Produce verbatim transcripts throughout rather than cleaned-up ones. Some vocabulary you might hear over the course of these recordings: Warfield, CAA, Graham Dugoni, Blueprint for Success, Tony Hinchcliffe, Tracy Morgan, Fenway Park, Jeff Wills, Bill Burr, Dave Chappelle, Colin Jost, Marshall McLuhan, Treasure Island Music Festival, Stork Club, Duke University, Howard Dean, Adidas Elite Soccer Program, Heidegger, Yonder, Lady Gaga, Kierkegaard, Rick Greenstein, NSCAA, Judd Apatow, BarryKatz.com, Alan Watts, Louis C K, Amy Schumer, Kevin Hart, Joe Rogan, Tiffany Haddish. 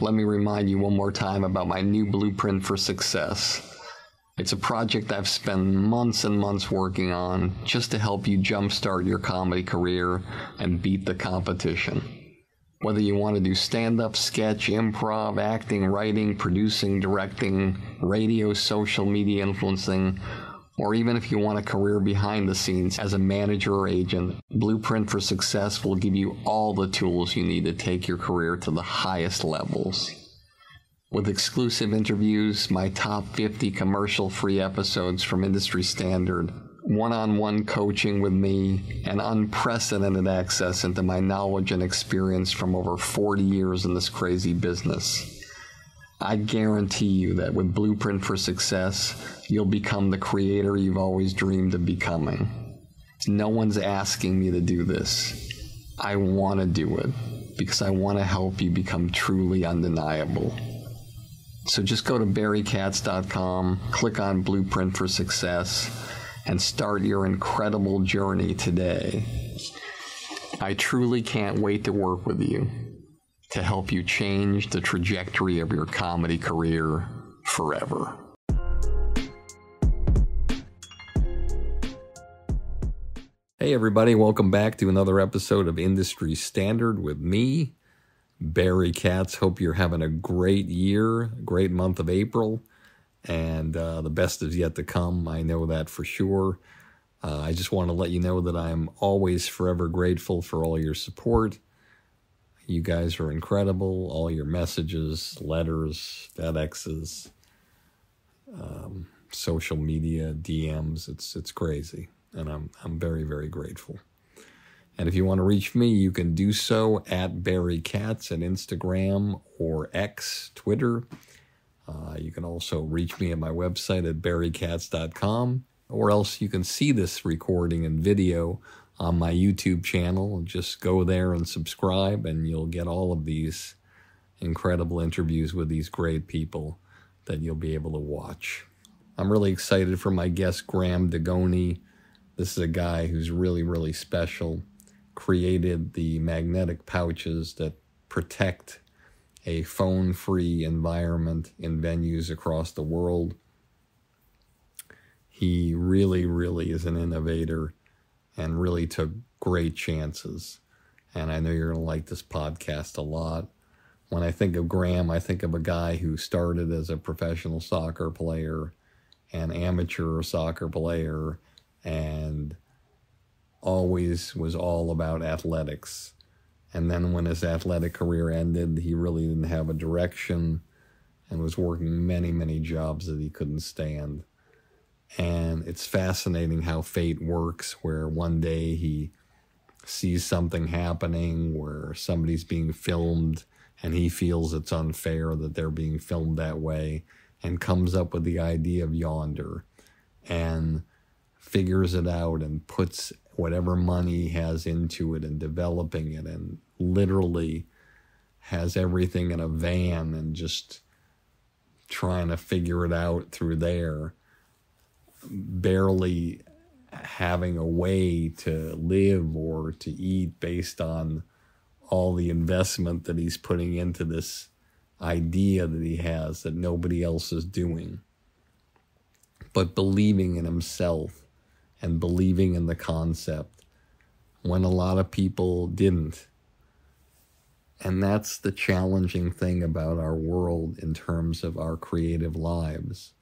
let me remind you one more time about my new Blueprint for Success. It's a project I've spent months and months working on just to help you jumpstart your comedy career and beat the competition. Whether you want to do stand-up, sketch, improv, acting, writing, producing, directing, radio, social media influencing, or even if you want a career behind the scenes as a manager or agent, Blueprint for Success will give you all the tools you need to take your career to the highest levels. With exclusive interviews, my top fifty commercial-free episodes from Industry Standard, one-on-one coaching with me, and unprecedented access into my knowledge and experience from over forty years in this crazy business. I guarantee you that with Blueprint for Success, you'll become the creator you've always dreamed of becoming. No one's asking me to do this. I want to do it because I want to help you become truly undeniable. So just go to Barry Katz dot com, click on Blueprint for Success, and start your incredible journey today. I truly can't wait to work with you to help you change the trajectory of your comedy career forever. Hey everybody, welcome back to another episode of Industry Standard with me, Barry Katz. Hope you're having a great year, great month of April, and uh, the best is yet to come. I know that for sure. Uh, I just want to let you know that I am always forever grateful for all your support. You guys are incredible. All your messages, letters, FedExes, um, social media, D Ms. It's it's crazy, and I'm I'm very, very grateful. And if you want to reach me, you can do so at Barry Katz on Instagram or X, Twitter. Uh, you can also reach me at my website at Barry Katz dot com, or else you can see this recording and video on my YouTube channel. Just go there and subscribe, and you'll get all of these incredible interviews with these great people that you'll be able to watch. I'm really excited for my guest, Graham Dugoni. This is a guy who's really, really special. Created the magnetic pouches that protect a phone-free environment in venues across the world. He really, really is an innovator and really took great chances. And I know you're going to like this podcast a lot. When I think of Graham, I think of a guy who started as a professional soccer player, an amateur soccer player, and always was all about athletics. And then when his athletic career ended, he really didn't have a direction and was working many, many jobs that he couldn't stand. And it's fascinating how fate works, where one day he sees something happening where somebody's being filmed and he feels it's unfair that they're being filmed that way, and comes up with the idea of Yonder and figures it out and puts whatever money he has into it and developing it, and literally has everything in a van and just trying to figure it out through there, barely having a way to live or to eat based on all the investment that he's putting into this idea that he has that nobody else is doing, but believing in himself and believing in the concept when a lot of people didn't. And that's the challenging thing about our world in terms of our creative lives.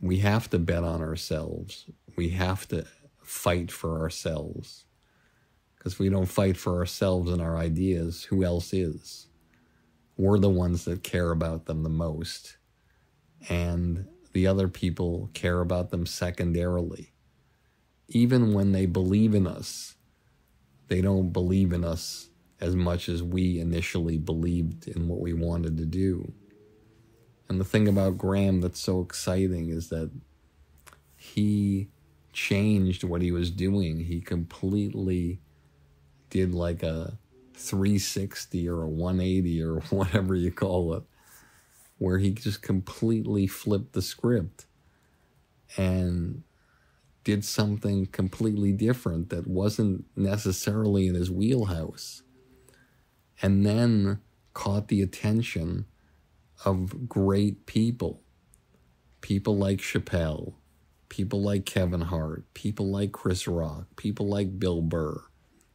We have to bet on ourselves. We have to fight for ourselves. Because if we don't fight for ourselves and our ideas, who else is? We're the ones that care about them the most. And the other people care about them secondarily. Even when they believe in us, they don't believe in us as much as we initially believed in what we wanted to do. And the thing about Graham that's so exciting is that he changed what he was doing. He completely did like a three sixty or a one eighty or whatever you call it, where he just completely flipped the script and did something completely different that wasn't necessarily in his wheelhouse, and then caught the attention of great people. People like Chappelle, people like Kevin Hart, people like Chris Rock, people like Bill Burr,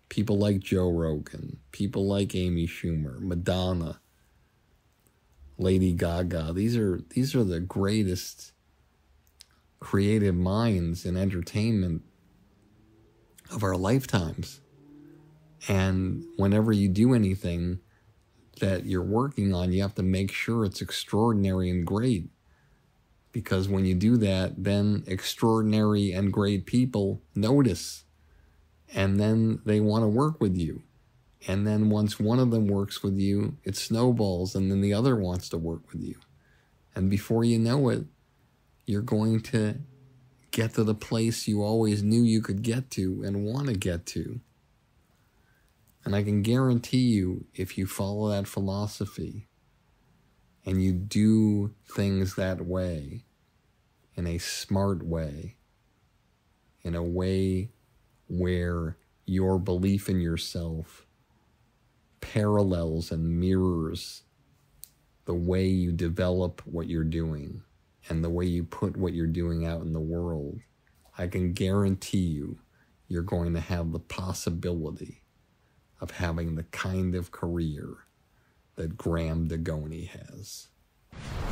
people like Joe Rogan, people like Amy Schumer, Madonna, Lady Gaga. These are, these are the greatest creative minds in entertainment of our lifetimes. And whenever you do anything that you're working on, you have to make sure it's extraordinary and great. Because when you do that, then extraordinary and great people notice. And then they want to work with you. And then once one of them works with you, it snowballs, and then the other wants to work with you. And before you know it, you're going to get to the place you always knew you could get to and want to get to. And I can guarantee you, if you follow that philosophy and you do things that way, in a smart way, in a way where your belief in yourself parallels and mirrors the way you develop what you're doing and the way you put what you're doing out in the world, I can guarantee you, you're going to have the possibility of having the kind of career that Graham Dugoni has.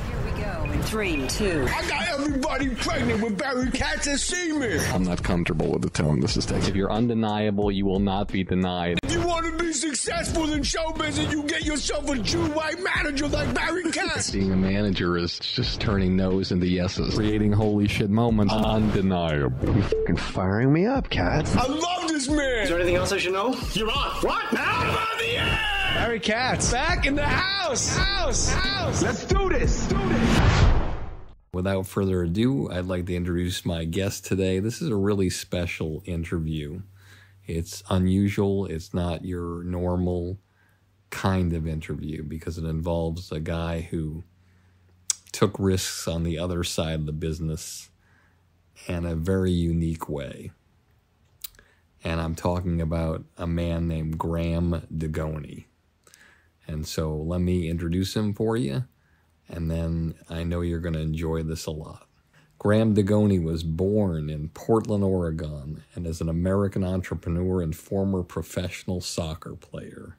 Here we go in three, two. I got everybody pregnant with Barry Katz and semen. I'm not comfortable with the tone this is taking. If you're undeniable, you will not be denied. If you want to be successful in show business, you get yourself a Jew white manager like Barry Katz. Being a manager is just turning no's into yeses, creating holy shit moments. Uh, undeniable. You're fucking firing me up, Katz. I love this man. Is there anything else I should know? You're on. What? Now about the air. Barry Katz, back in the house, house, house. Let's do this, do this. Without further ado, I'd like to introduce my guest today. This is a really special interview. It's unusual. It's not your normal kind of interview because it involves a guy who took risks on the other side of the business in a very unique way. And I'm talking about a man named Graham Dugoni. And so let me introduce him for you, and then I know you're going to enjoy this a lot. Graham Dugoni was born in Portland, Oregon, and is an American entrepreneur and former professional soccer player,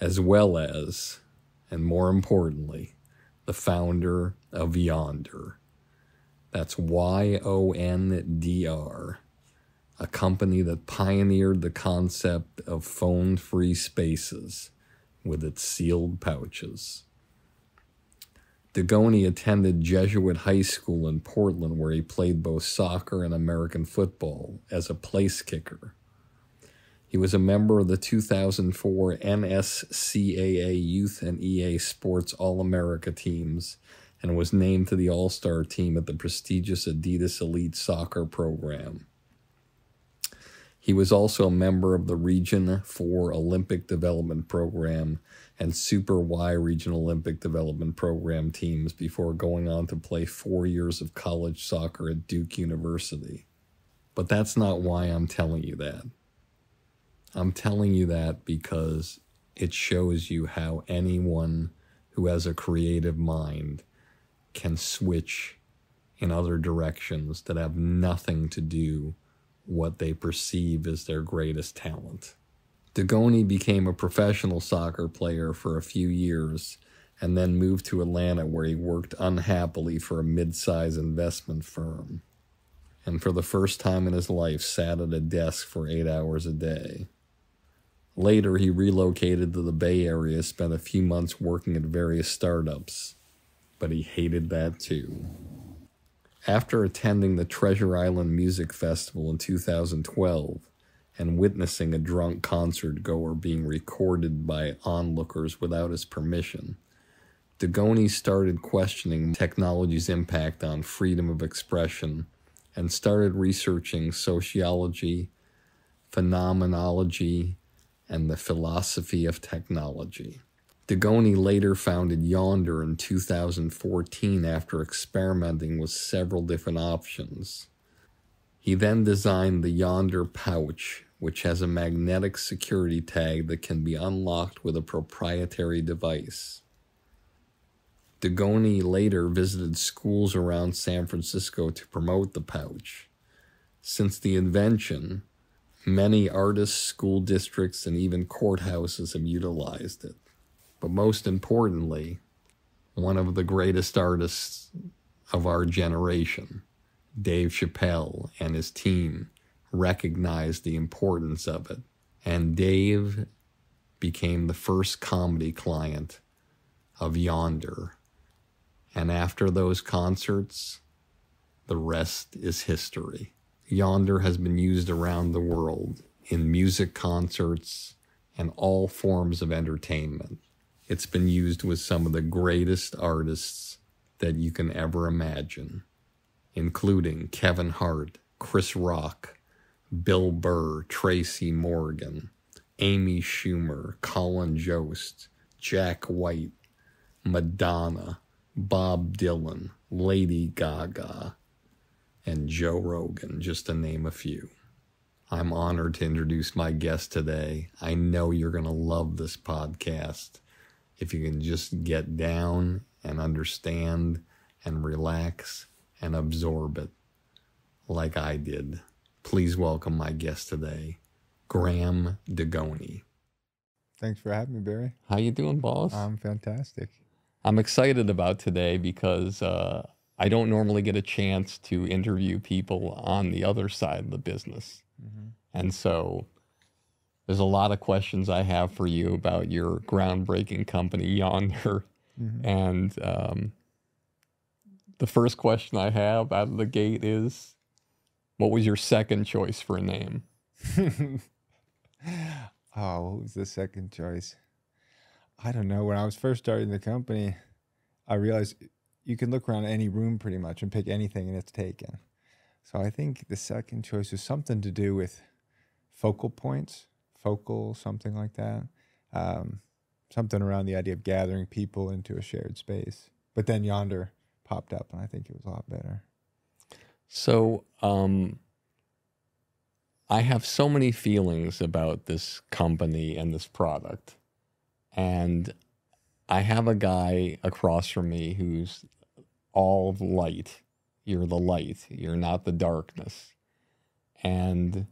as well as, and more importantly, the founder of Yonder. That's Y O N D R, a company that pioneered the concept of phone-free spaces with its sealed pouches. Dugoni attended Jesuit High School in Portland, where he played both soccer and American football as a place kicker. He was a member of the two thousand four N S C A A Youth and E A Sports All-America teams and was named to the All-Star team at the prestigious Adidas Elite Soccer Program. He was also a member of the Region four Olympic Development Program and Super Y Regional Olympic Development Program teams before going on to play four years of college soccer at Duke University. But that's not why I'm telling you that. I'm telling you that because it shows you how anyone who has a creative mind can switch in other directions that have nothing to do what they perceive as their greatest talent. Dugoni became a professional soccer player for a few years and then moved to Atlanta, where he worked unhappily for a mid-size investment firm, and for the first time in his life sat at a desk for eight hours a day. Later, he relocated to the Bay Area, spent a few months working at various startups, but he hated that too. After attending the Treasure Island Music Festival in two thousand twelve and witnessing a drunk concert goer being recorded by onlookers without his permission, Dugoni started questioning technology's impact on freedom of expression and started researching sociology, phenomenology, and the philosophy of technology. Dugoni later founded Yonder in two thousand fourteen after experimenting with several different options. He then designed the Yonder pouch, which has a magnetic security tag that can be unlocked with a proprietary device. Dugoni later visited schools around San Francisco to promote the pouch. Since the invention, many artists, school districts, and even courthouses have utilized it. But most importantly, one of the greatest artists of our generation, Dave Chappelle and his team, recognized the importance of it, and Dave became the first comedy client of Yonder. And after those concerts, the rest is history. Yonder has been used around the world in music concerts and all forms of entertainment. It's been used with some of the greatest artists that you can ever imagine, including Kevin Hart, Chris Rock, Bill Burr, Tracy Morgan, Amy Schumer, Colin Jost, Jack White, Madonna, Bob Dylan, Lady Gaga, and Joe Rogan, just to name a few. I'm honored to introduce my guest today. I know you're going to love this podcast if you can just get down and understand and relax and absorb it like I did. Please welcome my guest today, Graham Dugoni. Thanks for having me, Barry. How you doing, boss? I'm fantastic. I'm excited about today because uh, I don't normally get a chance to interview people on the other side of the business. Mm-hmm. And so there's a lot of questions I have for you about your groundbreaking company, Yonder. Mm-hmm. And um, the first question I have out of the gate is, what was your second choice for a name? Oh, what was the second choice? I don't know. When I was first starting the company, I realized you can look around any room pretty much and pick anything and it's taken. So I think the second choice was something to do with focal points, focal, something like that. Um, something around the idea of gathering people into a shared space. But then Yonder popped up and I think it was a lot better. So um, I have so many feelings about this company and this product. And I have a guy across from me who's all light. You're the light. You're not the darkness. And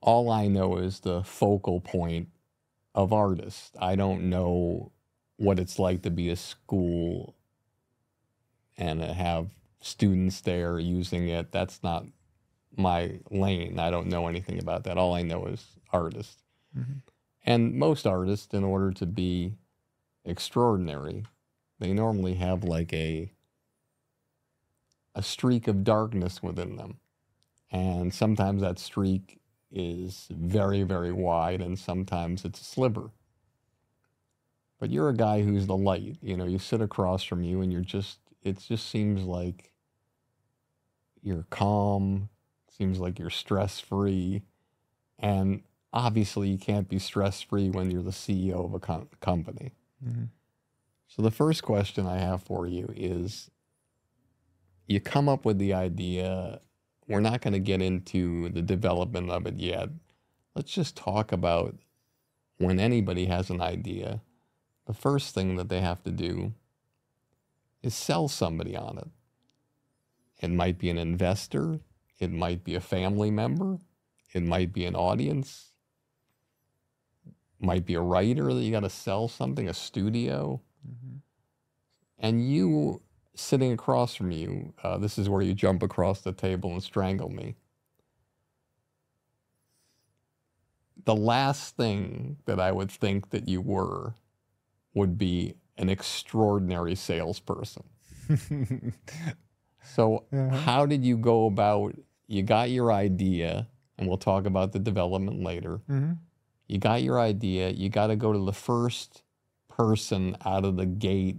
all I know is the focal point of artists. I don't know what it's like to be a school and have students there using it. That's not my lane. I don't know anything about that. All I know is artists. Mm-hmm. And most artists, in order to be extraordinary, they normally have like a a streak of darkness within them. And sometimes that streak is very, very wide, and sometimes it's a sliver. But you're a guy who's the light. You know, you sit across from you and you're just, it just seems like you're calm, seems like you're stress-free, and obviously you can't be stress-free when you're the C E O of a com company. Mm-hmm. So the first question I have for you is, you come up with the idea, we're not going to get into the development of it yet. Let's just talk about when anybody has an idea, the first thing that they have to do is sell somebody on it. It might be an investor, it might be a family member, it might be an audience, might be a writer that you gotta sell something, a studio. Mm-hmm. And you, sitting across from you, uh, this is where you jump across the table and strangle me. The last thing that I would think that you were would be an extraordinary salesperson. So uh-huh. How did you go about, you got your idea, and we'll talk about the development later. Mm-hmm. You got your idea, you got to go to the first person out of the gate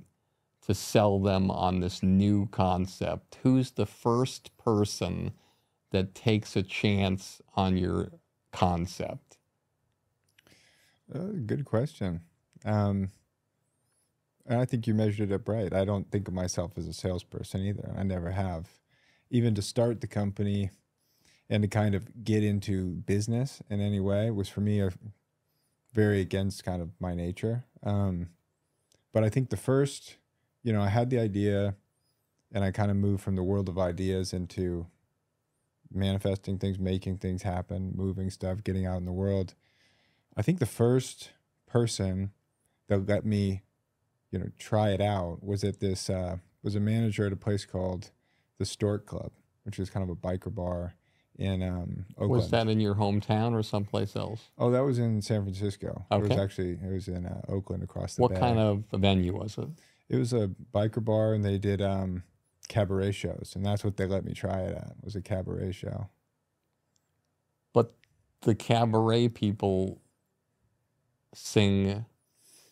to sell them on this new concept. Who's the first person that takes a chance on your concept? Uh, good question. Um... And I think you measured it up right. I don't think of myself as a salesperson either. I never have. Even to start the company, and to kind of get into business in any way was for me a very against kind of my nature. Um, but I think the first, you know, I had the idea and I kind of moved from the world of ideas into manifesting things, making things happen, moving stuff, getting out in the world. I think the first person that let me, you know, try it out was at this, uh, was a manager at a place called the Stork Club, which is kind of a biker bar in um, Oakland. Was that in your hometown or someplace else? Oh, that was in San Francisco. Okay. It was actually, it was in uh, Oakland across the bay. What kind of a venue was it? It was a biker bar, and they did um, cabaret shows, and that's what they let me try it at, was a cabaret show. But the cabaret people sing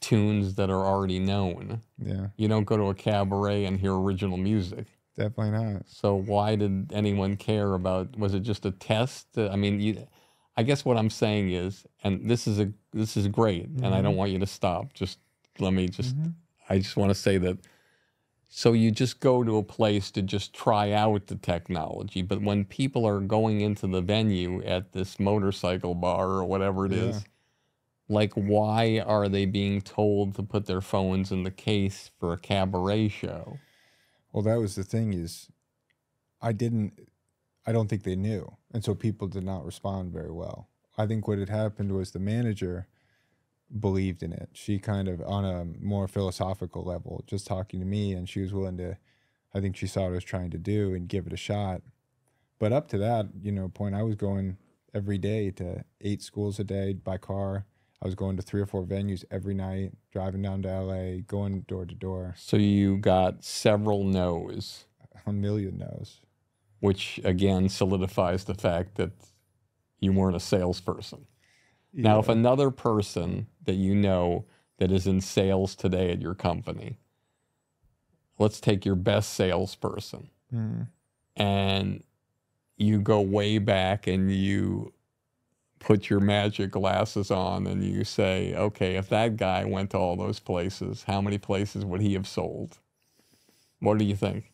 tunes that are already known. Yeah. You don't go to a cabaret and hear original music. Definitely not. So why did anyone care about, was it just a test? I mean, you, I guess what I'm saying is, and this is a this is great, mm-hmm. and I don't want you to stop. Just let me just, mm-hmm. I just want to say that, so you just go to a place to just try out the technology, but when people are going into the venue at this motorcycle bar or whatever it yeah. is, like, why are they being told to put their phones in the case for a cabaret show? Well, that was the thing is I didn't, I don't think they knew. And so people did not respond very well. I think what had happened was the manager believed in it. She kind of, on a more philosophical level, just talking to me, and she was willing to, I think she saw what I was trying to do and give it a shot. But up to that, you know, point, I was going every day to eight schools a day by car. I was going to three or four venues every night, driving down to L A, going door to door. So you got several no's. A million no's. Which, again, solidifies the fact that you weren't a salesperson. Yeah. Now, if another person that you know that is in sales today at your company, let's take your best salesperson, mm. and you go way back and you put your magic glasses on and you say, okay, if that guy went to all those places, how many places would he have sold? What do you think?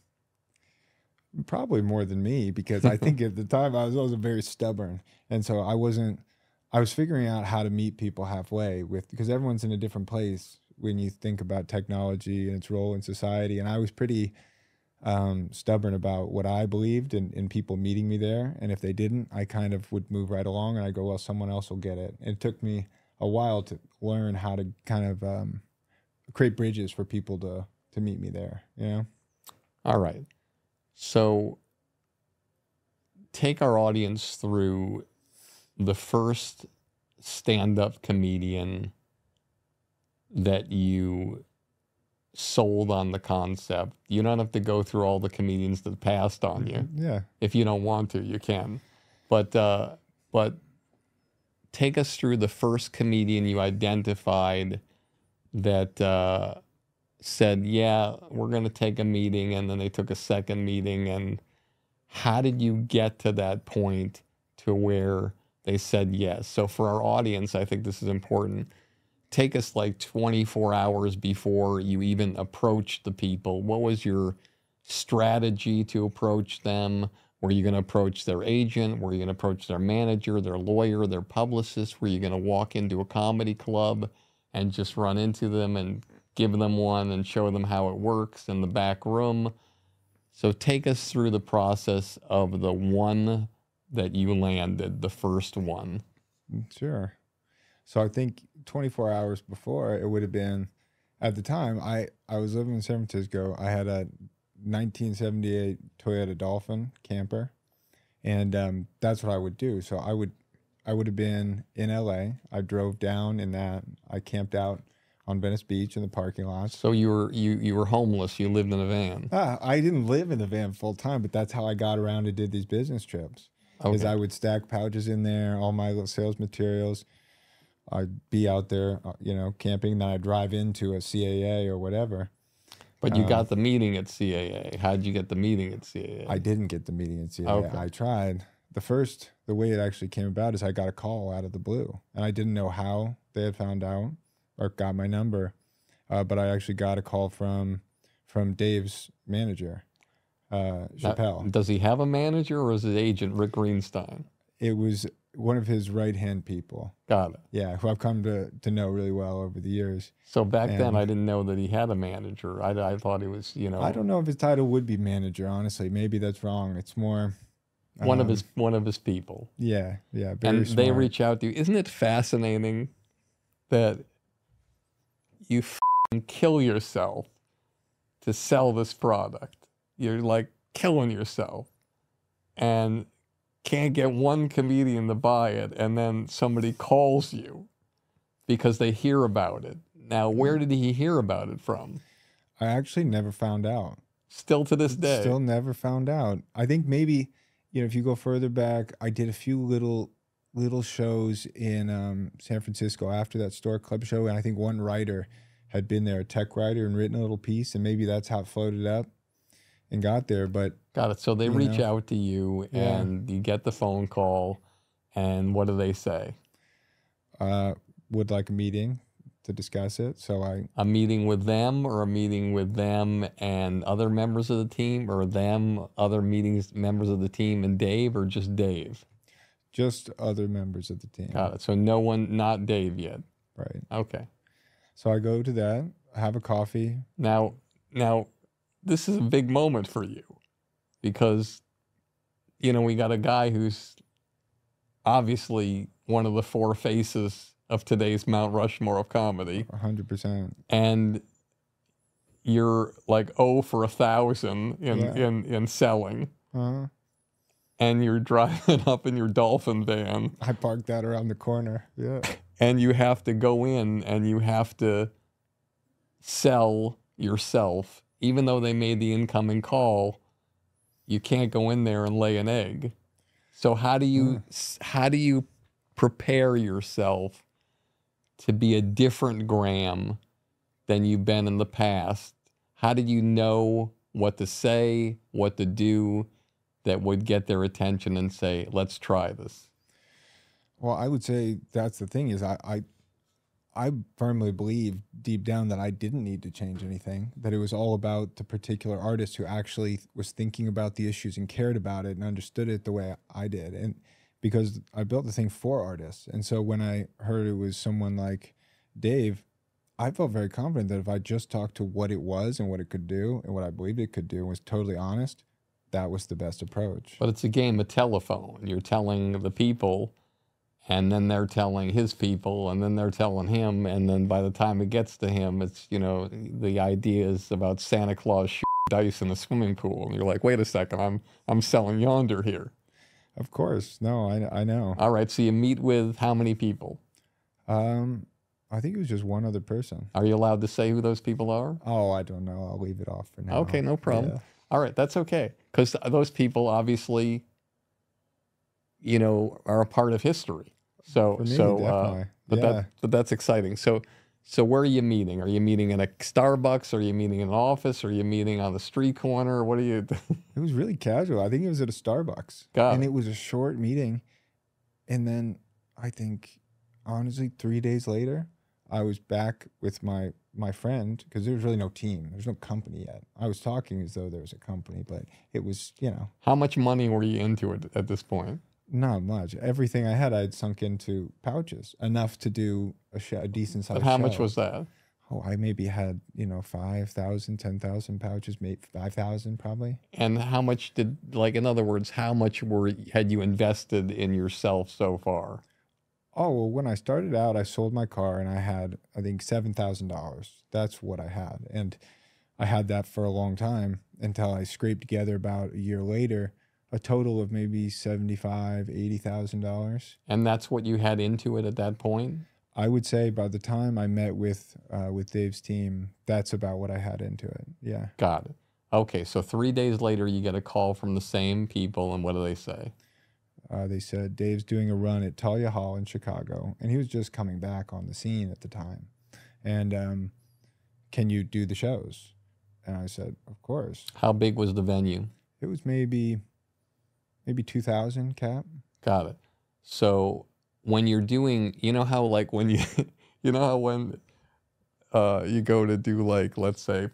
Probably more than me, because I think at the time I was always very stubborn. And so I wasn't, I was figuring out how to meet people halfway with, because everyone's in a different place when you think about technology and its role in society. And I was pretty um, stubborn about what I believed and, and people meeting me there. And if they didn't, I kind of would move right along and I go, well, someone else will get it. And it took me a while to learn how to kind of, um, create bridges for people to, to meet me there. You know? All right. So take our audience through the first stand-up comedian that you sold on the concept. You don't have to go through all the comedians that passed on you. Yeah. If you don't want to, you can. But uh, but take us through the first comedian you identified that uh, said, yeah, we're going to take a meeting, and then they took a second meeting. And how did you get to that point to where they said yes? So for our audience, I think this is important. Take us like twenty-four hours before you even approached the people. What was your strategy to approach them? Were you going to approach their agent? Were you going to approach their manager, their lawyer, their publicist? Were you going to walk into a comedy club and just run into them and give them one and show them how it works in the back room? So take us through the process of the one that you landed, the first one. Sure. So I think twenty-four hours before, it would have been, at the time, I, I was living in San Francisco. I had a nineteen seventy-eight Toyota Dolphin camper, and um, that's what I would do. So I would, I would have been in L A. I drove down in that. I camped out on Venice Beach in the parking lot. So you were, you, you were homeless. You lived in a van. Ah, I didn't live in the van full time, but that's how I got around and did these business trips. Because okay. I would stack pouches in there, all my little sales materials. I'd be out there, you know, camping, then I'd drive into a C A A or whatever. But you um, got the meeting at C A A. How'd you get the meeting at C A A? I didn't get the meeting at C A A. Okay. I tried. The first, the way it actually came about is I got a call out of the blue. And I didn't know how they had found out or got my number. Uh, but I actually got a call from, from Dave's manager. uh, Chappelle. Now, does he have a manager, or is his agent Rick Greenstein? It was one of his right-hand people. Got it. Yeah, who I've come to, to know really well over the years. So back and then, I didn't know that he had a manager. I, I thought he was, you know... I don't know if his title would be manager, honestly. Maybe that's wrong. It's more... Um, one of his one of his people. Yeah, yeah. Very and smart. They reach out to you. Isn't it fascinating that you f***ing kill yourself to sell this product? You're, like, killing yourself. And... can't get one comedian to buy it, and then somebody calls you because they hear about it. Now, where did he hear about it from? I actually never found out. Still to this day? Still never found out. I think maybe, you know, if you go further back, I did a few little little shows in um, San Francisco after that Stork Club show, and I think one writer had been there, a tech writer, and written a little piece, and maybe that's how it floated up and got there, but... Got it. So they reach know. out to you, and yeah. you get the phone call, and what do they say? Uh, would like a meeting to discuss it, so I... A meeting with them, or a meeting with them and other members of the team, or them, other meetings, members of the team, and Dave, or just Dave? Just other members of the team. Got it. So no one, not Dave yet. Right. Okay. So I go to that, have a coffee. Now, now... This is a big moment for you because, you know, we got a guy who's obviously one of the four faces of today's Mount Rushmore of comedy. one hundred percent. And you're like oh for a thousand in, yeah. in, in selling. Uh-huh. And you're driving up in your Dolphin van. I parked that around the corner. Yeah. And you have to go in and you have to sell yourself. Even though they made the incoming call, you can't go in there and lay an egg. So how do you mm. how do you prepare yourself to be a different Graham than you've been in the past? How did you know what to say, what to do that would get their attention and say, let's try this? Well, I would say that's the thing is I... I I firmly believe deep down that I didn't need to change anything, that it was all about the particular artist who actually was thinking about the issues and cared about it and understood it the way I did. And because I built the thing for artists. And so when I heard it was someone like Dave, I felt very confident that if I just talked to what it was and what it could do and what I believed it could do and was totally honest, that was the best approach. But it's a game of telephone. You're telling the people... And then they're telling his people, and then they're telling him, and then by the time it gets to him, it's, you know, the idea is about Santa Claus shooting dice in a swimming pool. And you're like, wait a second, I'm, I'm selling Yonder here. Of course. No, I, I know. All right, so you meet with how many people? Um, I think it was just one other person. Are you allowed to say who those people are? Oh, I don't know. I'll leave it off for now. Okay, no problem. Yeah. All right, that's okay. Because those people obviously, you know, are a part of history. So, me, so, uh, but, yeah. that, but that's exciting. So, so where are you meeting? Are you meeting in a Starbucks? Are you meeting in an office? Are you meeting on the street corner? What are you? It was really casual. I think it was at a Starbucks. God. And it was a short meeting. And then I think, honestly, three days later, I was back with my, my friend because there was really no team. There's no company yet. I was talking as though there was a company, but it was, you know. How much money were you into it at this point? Not much. Everything I had, I had sunk into pouches, enough to do a, sh a decent size show. But how much was that? Oh, I maybe had, you know, five thousand, ten thousand pouches, maybe five thousand probably. And how much did, like, in other words, how much were had you invested in yourself so far? Oh, well, when I started out, I sold my car and I had, I think, seven thousand dollars. That's what I had. And I had that for a long time until I scraped together about a year later a total of maybe seventy-five, eighty thousand dollars, and that's what you had into it at that point. I would say by the time I met with uh, with Dave's team, that's about what I had into it. Yeah, got it. Okay, so three days later, you get a call from the same people, and what do they say? Uh, they said Dave's doing a run at Talia Hall in Chicago, and he was just coming back on the scene at the time. And um, can you do the shows? And I said, of course. How big was the venue? It was maybe. Maybe two thousand cap. Got it. So when you're doing, you know how like when you, you know how when uh, you go to do like, let's say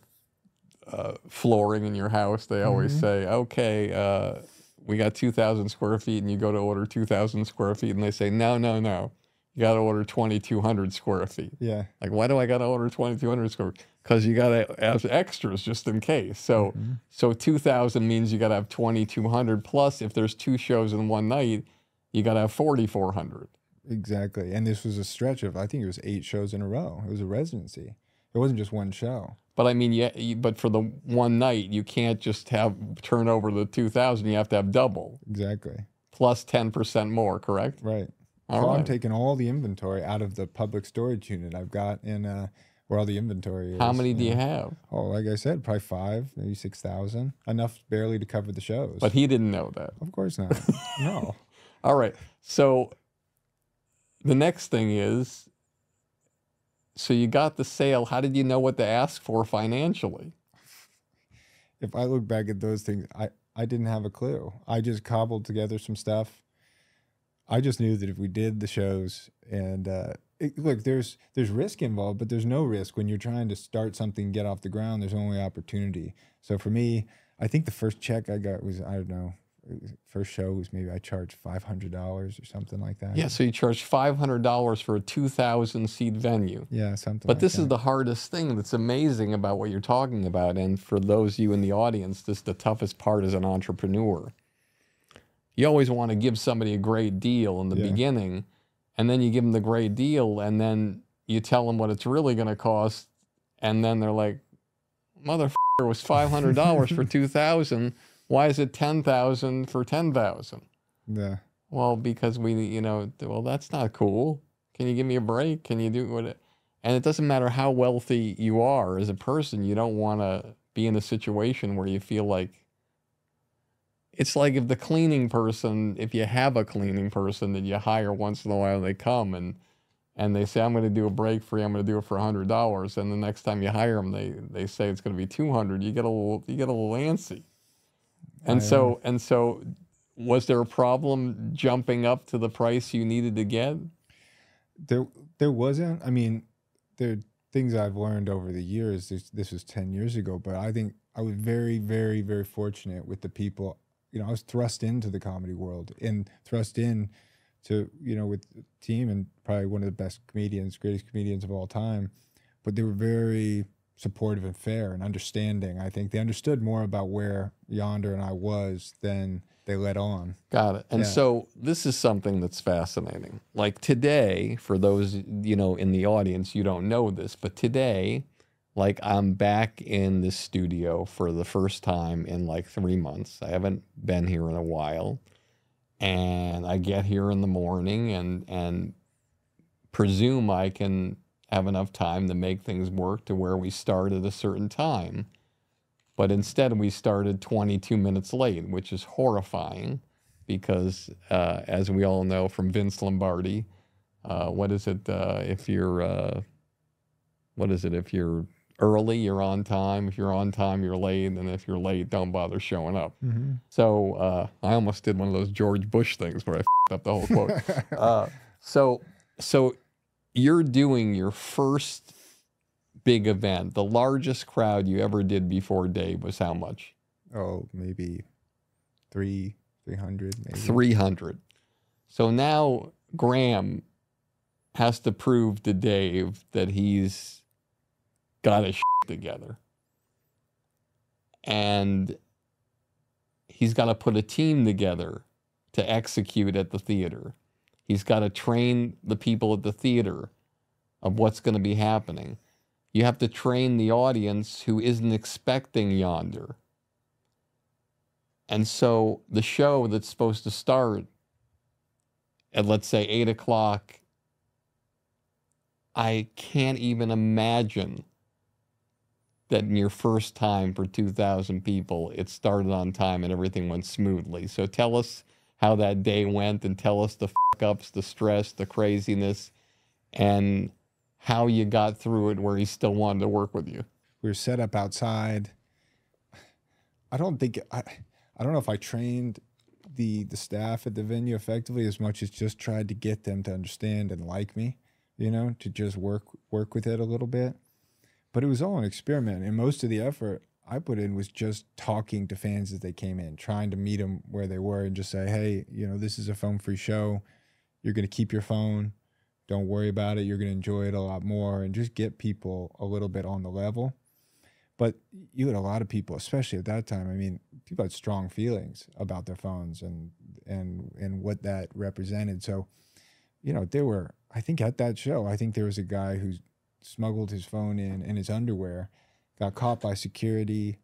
uh, flooring in your house, they always mm-hmm. say, okay, uh, we got two thousand square feet, and you go to order two thousand square feet, and they say, no, no, no. You got to order twenty-two hundred square feet. Yeah. Like, why do I got to order twenty-two hundred square feet? Because you got to have extras just in case. So mm-hmm. so two thousand means you got to have twenty-two hundred. Plus, if there's two shows in one night, you got to have forty-four hundred. Exactly. And this was a stretch of, I think it was eight shows in a row. It was a residency. It wasn't just one show. But I mean, yeah, but for the one night, you can't just have turn over the two thousand. You have to have double. Exactly. Plus ten percent more, correct? Right. So right. I'm taking all the inventory out of the public storage unit I've got in uh, where all the inventory is. How many do you have? Oh, like I said, probably five, maybe six thousand. Enough barely to cover the shows. But he didn't know that. Of course not. No. All right. So the next thing is, so you got the sale. How did you know what to ask for financially? If I look back at those things, I, I didn't have a clue. I just cobbled together some stuff. I just knew that if we did the shows and uh, it, look, there's there's risk involved, but there's no risk when you're trying to start something, get off the ground. There's only opportunity. So for me, I think the first check I got was, I don't know, first show was maybe I charged five hundred dollars or something like that. Yeah, so you charge five hundred dollars for a two thousand seat venue. Yeah, something like that. But this is the hardest thing that's amazing about what you're talking about. And for those of you in the audience, this is the toughest part as an entrepreneur. You always want to give somebody a great deal in the yeah. beginning, and then you give them the great deal, and then you tell them what it's really going to cost, and then they're like, motherfucker, it was five hundred dollars for two thousand. Why is it ten thousand for ten thousand? Yeah. Well, because we, you know, well, that's not cool. Can you give me a break? Can you do what? It? And it doesn't matter how wealthy you are as a person, you don't want to be in a situation where you feel like, it's like if the cleaning person, if you have a cleaning person that you hire once in a while, they come and and they say, I'm going to do a break for you, I'm going to do it for one hundred dollars. And the next time you hire them, they, they say it's going to be two hundred dollars. You get a little, you get a little antsy. And I so, am. and so was there a problem jumping up to the price you needed to get? There, there wasn't. I mean, there are things I've learned over the years. This, this was ten years ago, but I think I was very, very, very fortunate with the people. You know, I was thrust into the comedy world and thrust in to, you know, with the team and probably one of the best comedians, greatest comedians of all time. But they were very supportive and fair and understanding. I think they understood more about where Yonder and I was than they let on. Got it. And yeah. so this is something that's fascinating. Like today, for those, you know, in the audience, you don't know this, but today, like, I'm back in this studio for the first time in like three months. I haven't been here in a while. And I get here in the morning and, and presume I can have enough time to make things work to where we start at a certain time. But instead, we started twenty-two minutes late, which is horrifying because, uh, as we all know from Vince Lombardi, uh, what is it uh, if you're... Uh, what is it? If you're... early, you're on time. If you're on time, you're late. And if you're late, don't bother showing up. Mm-hmm. So uh, I almost did one of those George Bush things where I f***ed up the whole quote. uh, so, so you're doing your first big event. The largest crowd you ever did before, Dave, was how much? Oh, maybe three, three hundred. Maybe. Three hundred. So now Graham has to prove to Dave that he's got his shit together. And he's got to put a team together to execute at the theater. He's got to train the people at the theater of what's going to be happening. You have to train the audience who isn't expecting Yonder. And so the show that's supposed to start at, let's say, eight o'clock, I can't even imagine that in your first time for two thousand people, it started on time and everything went smoothly. So tell us how that day went and tell us the fuck-ups, the stress, the craziness, and how you got through it where he still wanted to work with you. We were set up outside. I don't think, I, I don't know if I trained the, the staff at the venue effectively as much as just tried to get them to understand and like me, you know, to just work, work with it a little bit. But it was all an experiment, and most of the effort I put in was just talking to fans as they came in, trying to meet them where they were and just say, hey, you know, this is a phone-free show. You're going to keep your phone. Don't worry about it. You're going to enjoy it a lot more, and just get people a little bit on the level. But you had a lot of people, especially at that time. I mean, people had strong feelings about their phones and and and what that represented. So, you know, there were, I think at that show, I think there was a guy who smuggled his phone in in his underwear, got caught by security,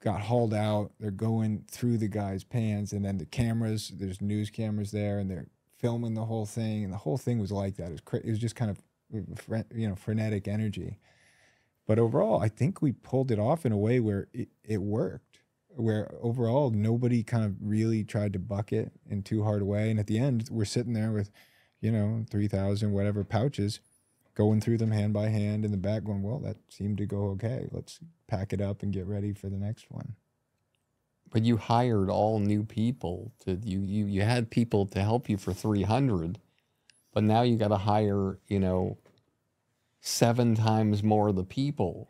got hauled out. They're going through the guy's pants, and then the cameras, there's news cameras there, and they're filming the whole thing. And the whole thing was like that. It was, cra it was just kind of, you know, frenetic energy. But overall, I think we pulled it off in a way where it, it worked, where overall nobody kind of really tried to buck it in too hard a way. And at the end, we're sitting there with, you know, three thousand whatever pouches, going through them hand by hand in the back going, well, that seemed to go okay. Let's pack it up and get ready for the next one. But you hired all new people. To you, you, you had people to help you for three hundred, but now you got to hire, you know, seven times more of the people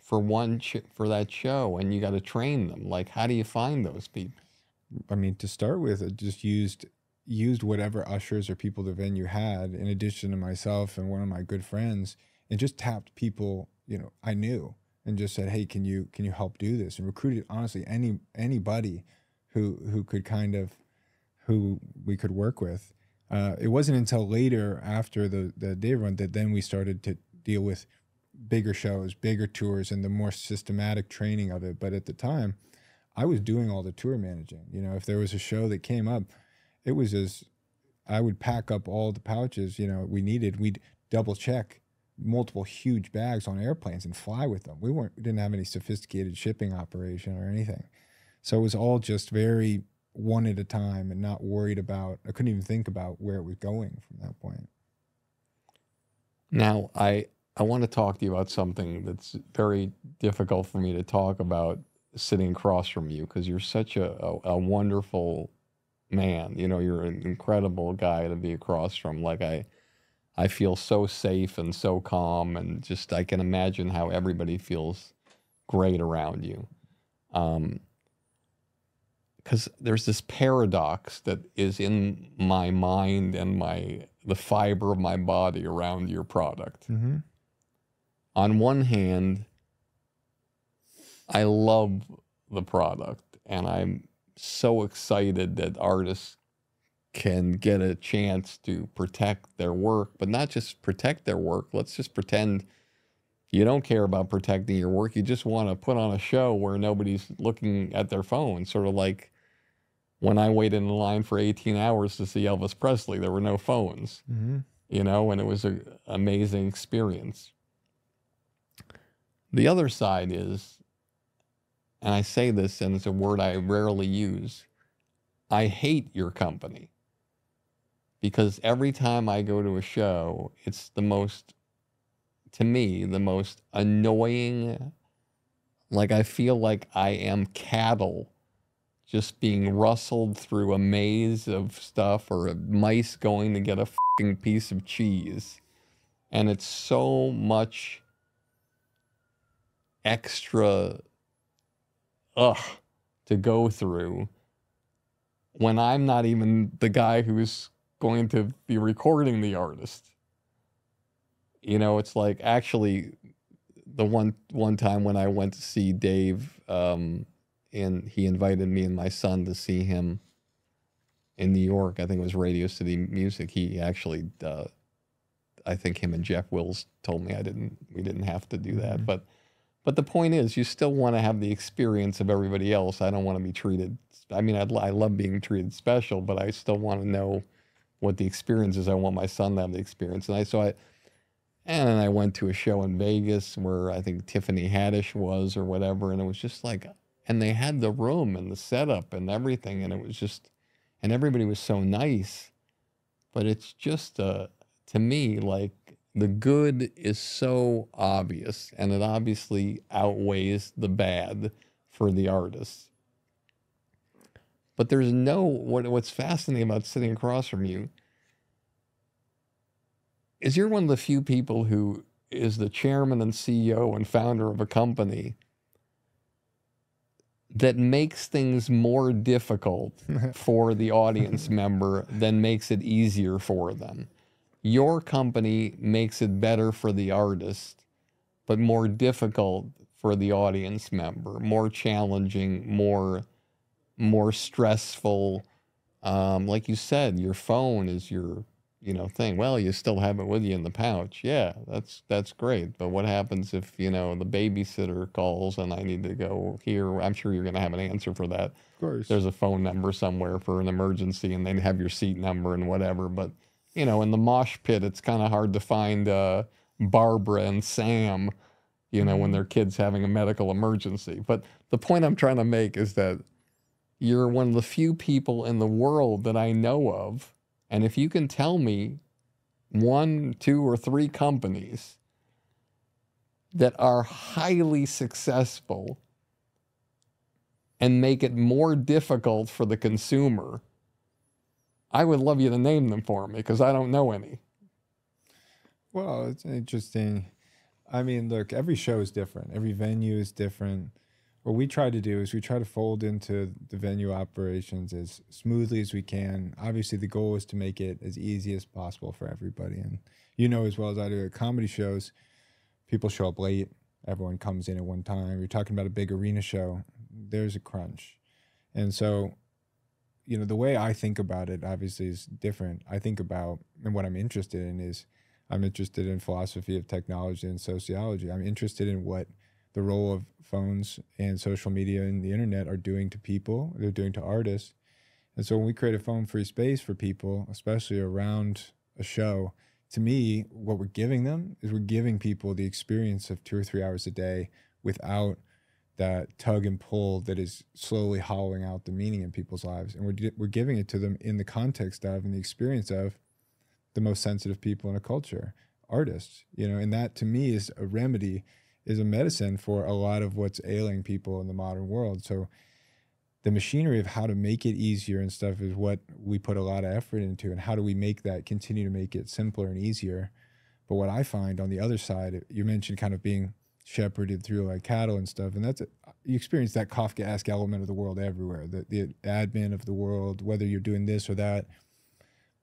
for one sh for that show, and you got to train them. Like, how do you find those people? I mean, to start with, I just used... used whatever ushers or people the venue had, in addition to myself and one of my good friends, and just tapped people, you know, I knew, and just said, hey, can you, can you help do this? And recruited, honestly, any, anybody who, who could kind of, who we could work with. Uh, it wasn't until later after the, the day run that then we started to deal with bigger shows, bigger tours, and the more systematic training of it. But at the time, I was doing all the tour managing. You know, if there was a show that came up, it was as, I would pack up all the pouches, you know, we needed. We'd double check multiple huge bags on airplanes and fly with them. We weren't, we didn't have any sophisticated shipping operation or anything. So it was all just very one at a time and not worried about, I couldn't even think about where it was going from that point. Now, I, I want to talk to you about something that's very difficult for me to talk about sitting across from you, because you're such a, a, a wonderful man. You know, you're an incredible guy to be across from. Like, I I feel so safe and so calm, and just I can imagine how everybody feels great around you. Um, because there's this paradox that is in my mind and my the fiber of my body around your product. Mm-hmm. On one hand, I love the product, and I'm so excited that artists can get a chance to protect their work, but not just protect their work. Let's just pretend you don't care about protecting your work. You just want to put on a show where nobody's looking at their phone. Sort of like when I waited in line for eighteen hours to see Elvis Presley, there were no phones, mm-hmm. you know, and it was an amazing experience. The other side is, and I say this, and it's a word I rarely use, I hate your company. Because every time I go to a show, it's the most, to me, the most annoying, like I feel like I am cattle just being rustled through a maze of stuff, or a mice going to get a fucking piece of cheese. And it's so much extra... ugh, to go through when I'm not even the guy who's going to be recording the artist. You know, it's like, actually, the one one time when I went to see Dave, um, and he invited me and my son to see him in New York. I think it was Radio City Music. He actually, uh, I think him and Jeff Wills told me I didn't, we didn't have to do that, mm-hmm. but. But the point is, you still want to have the experience of everybody else. I don't want to be treated, I mean, I'd, I love being treated special, but I still want to know what the experience is. I want my son to have the experience. And I saw it, and I went to a show in Vegas where I think Tiffany Haddish was or whatever, and it was just like, and they had the room and the setup and everything, and it was just, and everybody was so nice. But it's just, uh, to me, like, the good is so obvious, and it obviously outweighs the bad for the artists. But there's no, what, what's fascinating about sitting across from you is you're one of the few people who is the chairman and C E O and founder of a company that makes things more difficult for the audience member than makes it easier for them. Your company makes it better for the artist, but more difficult for the audience member, more challenging, more, more stressful. Um, like you said, your phone is your, you know, thing. Well, you still have it with you in the pouch. Yeah, that's that's great. But what happens if, you know, the babysitter calls and I need to go here? I'm sure you're going to have an answer for that. Of course. There's a phone number somewhere for an emergency, and they have your seat number and whatever. But, you know, in the mosh pit, it's kind of hard to find uh, Barbara and Sam, you know, when their kid's having a medical emergency. But the point I'm trying to make is that you're one of the few people in the world that I know of. And if you can tell me one, two, or three companies that are highly successful and make it more difficult for the consumer, I would love you to name them for me, because I don't know any. Well, it's interesting. I mean, look, every show is different. Every venue is different. What we try to do is we try to fold into the venue operations as smoothly as we can. Obviously, the goal is to make it as easy as possible for everybody. And you know as well as I do, at comedy shows, people show up late. Everyone comes in at one time. You're talking about a big arena show. There's a crunch. And so, you know, the way I think about it, obviously, is different. I think about, and what I'm interested in is, I'm interested in philosophy of technology and sociology. I'm interested in what the role of phones and social media and the internet are doing to people, they're doing to artists. And so when we create a phone-free space for people, especially around a show, to me, what we're giving them is we're giving people the experience of two or three hours a day without that tug and pull that is slowly hollowing out the meaning in people's lives. And we're, we're giving it to them in the context of and the experience of the most sensitive people in a culture, artists, you know, and that to me is a remedy, is a medicine for a lot of what's ailing people in the modern world. So the machinery of how to make it easier and stuff is what we put a lot of effort into, and how do we make that, continue to make it simpler and easier. But what I find on the other side, you mentioned kind of being shepherded through like cattle and stuff, and that's, a, you experience that Kafkaesque element of the world everywhere, the, the admin of the world, whether you're doing this or that.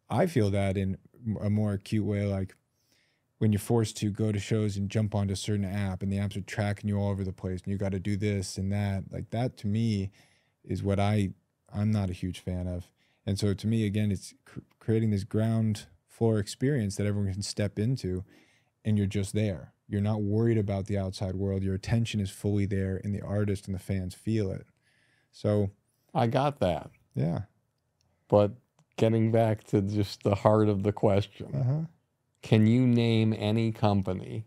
I feel that in a more acute way, like when you're forced to go to shows and jump onto a certain app and the apps are tracking you all over the place and you got to do this and that, like that to me is what I, I'm not a huge fan of. And so to me, again, it's cr creating this ground floor experience that everyone can step into, and you're just there. You're not worried about the outside world. Your attention is fully there, and the artist and the fans feel it. So I got that. Yeah. But getting back to just the heart of the question. Uh-huh. Can you name any company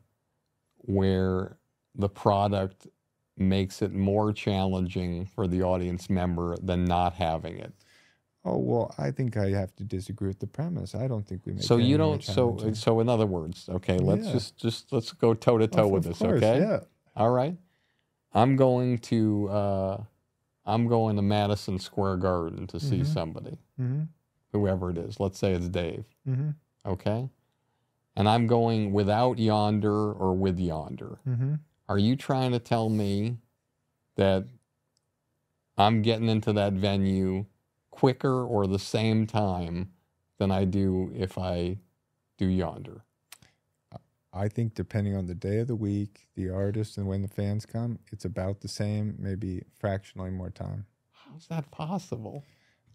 where the product makes it more challenging for the audience member than not having it? Oh, well, I think I have to disagree with the premise. I don't think we make it. So you don't, so so in other words, okay, let's yeah. just just let's go toe to toe oh, with this, course, okay? Yeah. All right. I'm going to uh I'm going to Madison Square Garden to mm-hmm. see somebody. Mm-hmm. Whoever it is. Let's say it's Dave. Mm-hmm. Okay? And I'm going without Yonder or with Yonder. Mm-hmm. Are you trying to tell me that I'm getting into that venue quicker or the same time than I do if I do Yonder? I think depending on the day of the week, the artist, and when the fans come, it's about the same, maybe fractionally more time. How's that possible?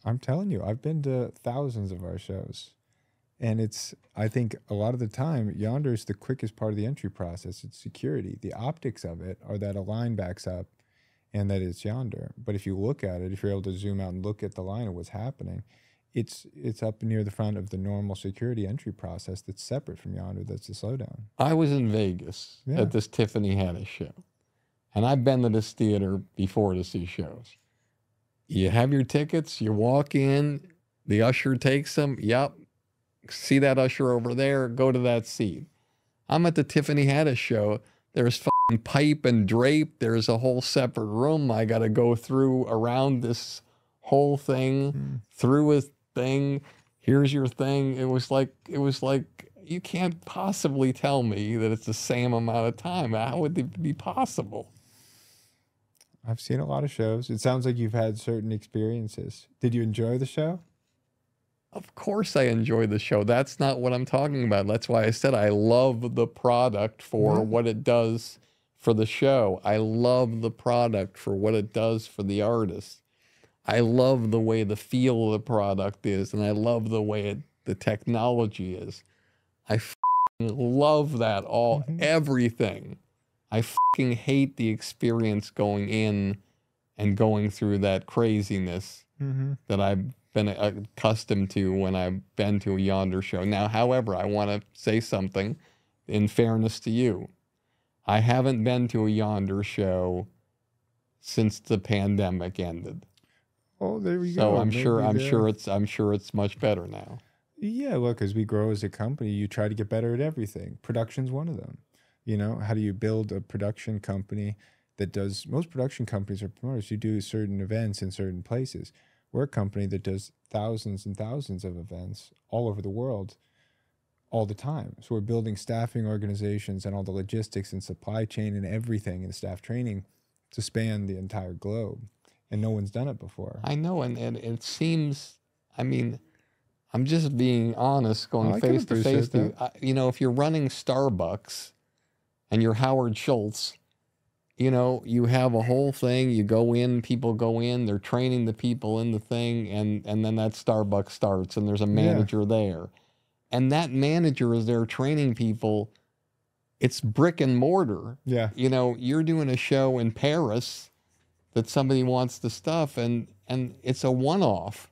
I'm telling you, I've been to thousands of our shows. And it's, I think a lot of the time, Yonder is the quickest part of the entry process. It's security. The optics of it are that a line backs up and that it's Yonder. But if you look at it, if you're able to zoom out and look at the line of what's happening, it's it's up near the front of the normal security entry process that's separate from Yonder, that's the slowdown. I was in Vegas yeah. at this Tiffany Haddish show. And I've been to this theater before to see shows. You have your tickets, you walk in, the usher takes them, yep. See that usher over there, go to that seat. I'm at the Tiffany Haddish show. There's fucking pipe and drape. There's a whole separate room. I got to go through around this whole thing, mm. through a thing. Here's your thing. It was like, it was like, you can't possibly tell me that it's the same amount of time. How would it be possible? I've seen a lot of shows. It sounds like you've had certain experiences. Did you enjoy the show? Of course I enjoy the show. That's not what I'm talking about. That's why I said I love the product for yeah. what it does for the show. I love the product for what it does for the artist. I love the way the feel of the product is, and I love the way it, the technology is. I f***ing love that all, mm-hmm. everything. I f***ing hate the experience going in and going through that craziness mm-hmm. that I've been accustomed to when I've been to a Yonder show. Now, however, I want to say something in fairness to you. I haven't been to a Yonder show since the pandemic ended. Oh, there we go. So I'm sure I'm sure it's I'm sure it's much better now. Yeah, look, as we grow as a company, you try to get better at everything. Production's one of them. You know, how do you build a production company that does, most production companies are promoters. You do certain events in certain places. We're a company that does thousands and thousands of events all over the world all the time. So we're building staffing organizations and all the logistics and supply chain and everything and staff training to span the entire globe. And no one's done it before. I know, and, and it seems, I mean, I'm just being honest, going oh, face to face. To, I, you know, if you're running Starbucks and you're Howard Schultz, you know, you have a whole thing, you go in, people go in, they're training the people in the thing, and, and then that Starbucks starts, and there's a manager yeah. there. And that manager is there training people. It's brick and mortar. Yeah. You know, you're doing a show in Paris that somebody wants the stuff, and, and it's a one-off.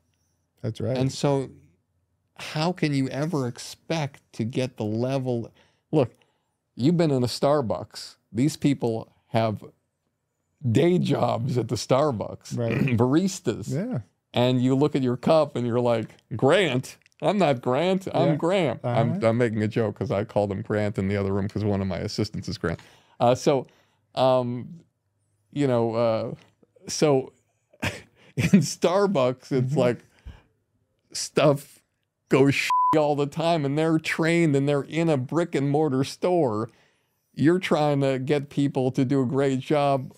That's right. And so how can you ever expect to get the level? Look, you've been in a Starbucks. These people have day jobs at the Starbucks, right. baristas. Yeah. And you look at your cup and you're like, Grant, I'm not Grant, I'm yeah. Graham. Uh-huh. I'm, I'm making a joke because I called him Grant in the other room because one of my assistants is Grant. Uh, so, um, you know, uh, so in Starbucks, it's mm-hmm. like stuff goes sh all the time, and they're trained and they're in a brick and mortar store. You're trying to get people to do a great job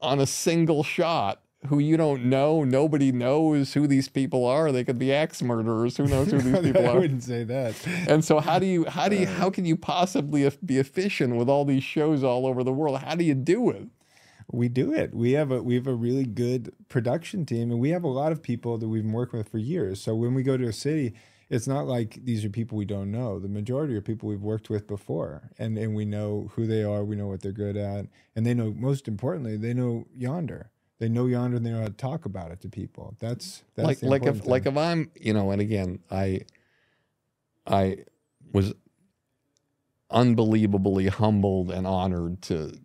on a single shot who you don't know. Nobody knows who these people are. They could be axe murderers. Who knows who these people I are? I wouldn't say that. And so how do you, how do you, how can you possibly be efficient with all these shows all over the world? How do you do it? We do it. We have a, we have a really good production team, and we have a lot of people that we've been working with for years. So when we go to a city, it's not like these are people we don't know. The majority are people we've worked with before, and, and we know who they are, we know what they're good at, and they know, most importantly, they know Yonder. They know Yonder, and they know how to talk about it to people. That's, that's like, the like if thing. Like if I'm, you know, and again, I, I was unbelievably humbled and honored to,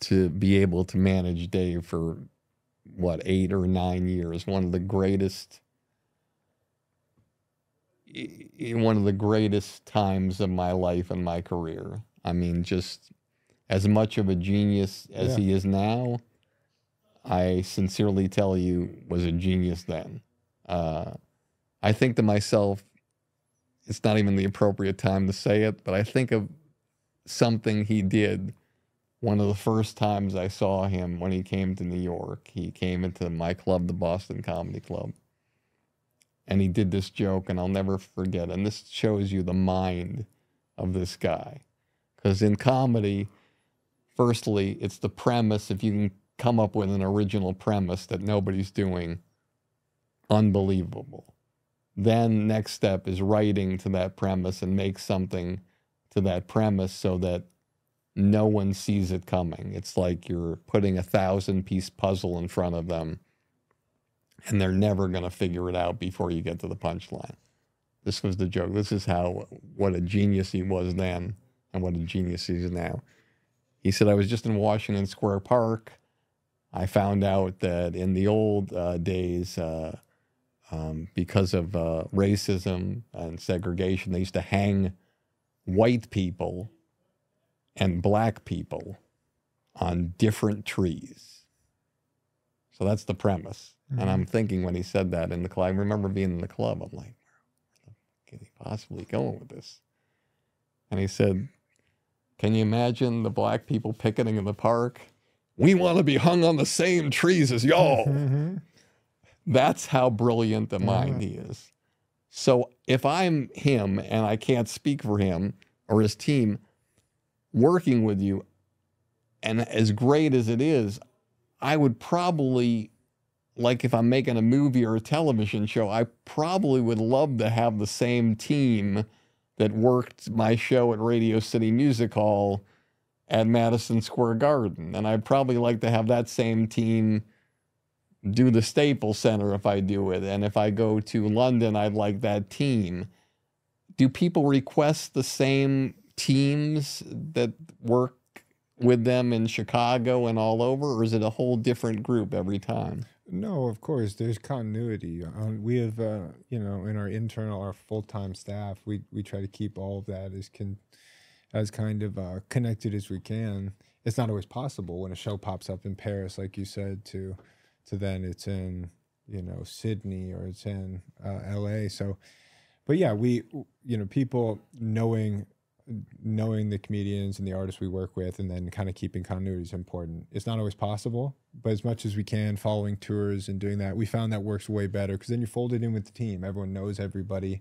to be able to manage Dave for, what, eight or nine years, one of the greatest... one of the greatest times of my life and my career. I mean, just as much of a genius as yeah. he is now, I sincerely tell you, was a genius then. Uh, I think to myself, it's not even the appropriate time to say it, but I think of something he did one of the first times I saw him when he came to New York. He came into my club, the Boston Comedy Club. And he did this joke, and I'll never forget. And this shows you the mind of this guy. Because in comedy, firstly, it's the premise. If you can come up with an original premise that nobody's doing, unbelievable. Then next step is writing to that premise and make something to that premise so that no one sees it coming. It's like you're putting a thousand-piece puzzle in front of them, and they're never going to figure it out before you get to the punchline. This was the joke. This is how, what a genius he was then and what a genius he is now. He said, I was just in Washington Square Park. I found out that in the old uh, days, uh, um, because of uh, racism and segregation, they used to hang white people and black people on different trees. So that's the premise. And I'm thinking when he said that in the club, I remember being in the club, I'm like, where can he possibly go with this? And he said, can you imagine the black people picketing in the park? We want to be hung on the same trees as y'all. Mm-hmm. That's how brilliant the mind mm-hmm. is. So if I'm him and I can't speak for him or his team, working with you, and as great as it is, I would probably, like if I'm making a movie or a television show, I probably would love to have the same team that worked my show at Radio City Music Hall at Madison Square Garden. And I'd probably like to have that same team do the Staples Center if I do it. And if I go to London, I'd like that team. Do people request the same teams that work with them in Chicago and all over, or is it a whole different group every time? No, of course, there's continuity. Um, we have, uh, you know, in our internal, our full-time staff, we, we try to keep all of that as can, as kind of uh, connected as we can. It's not always possible when a show pops up in Paris, like you said, to, to then it's in, you know, Sydney or it's in uh, L A. So, but yeah, we, you know, people knowing knowing the comedians and the artists we work with, and then kind of keeping continuity is important. It's not always possible, but as much as we can, following tours and doing that, we found that works way better, because then you're folded in with the team. Everyone knows everybody.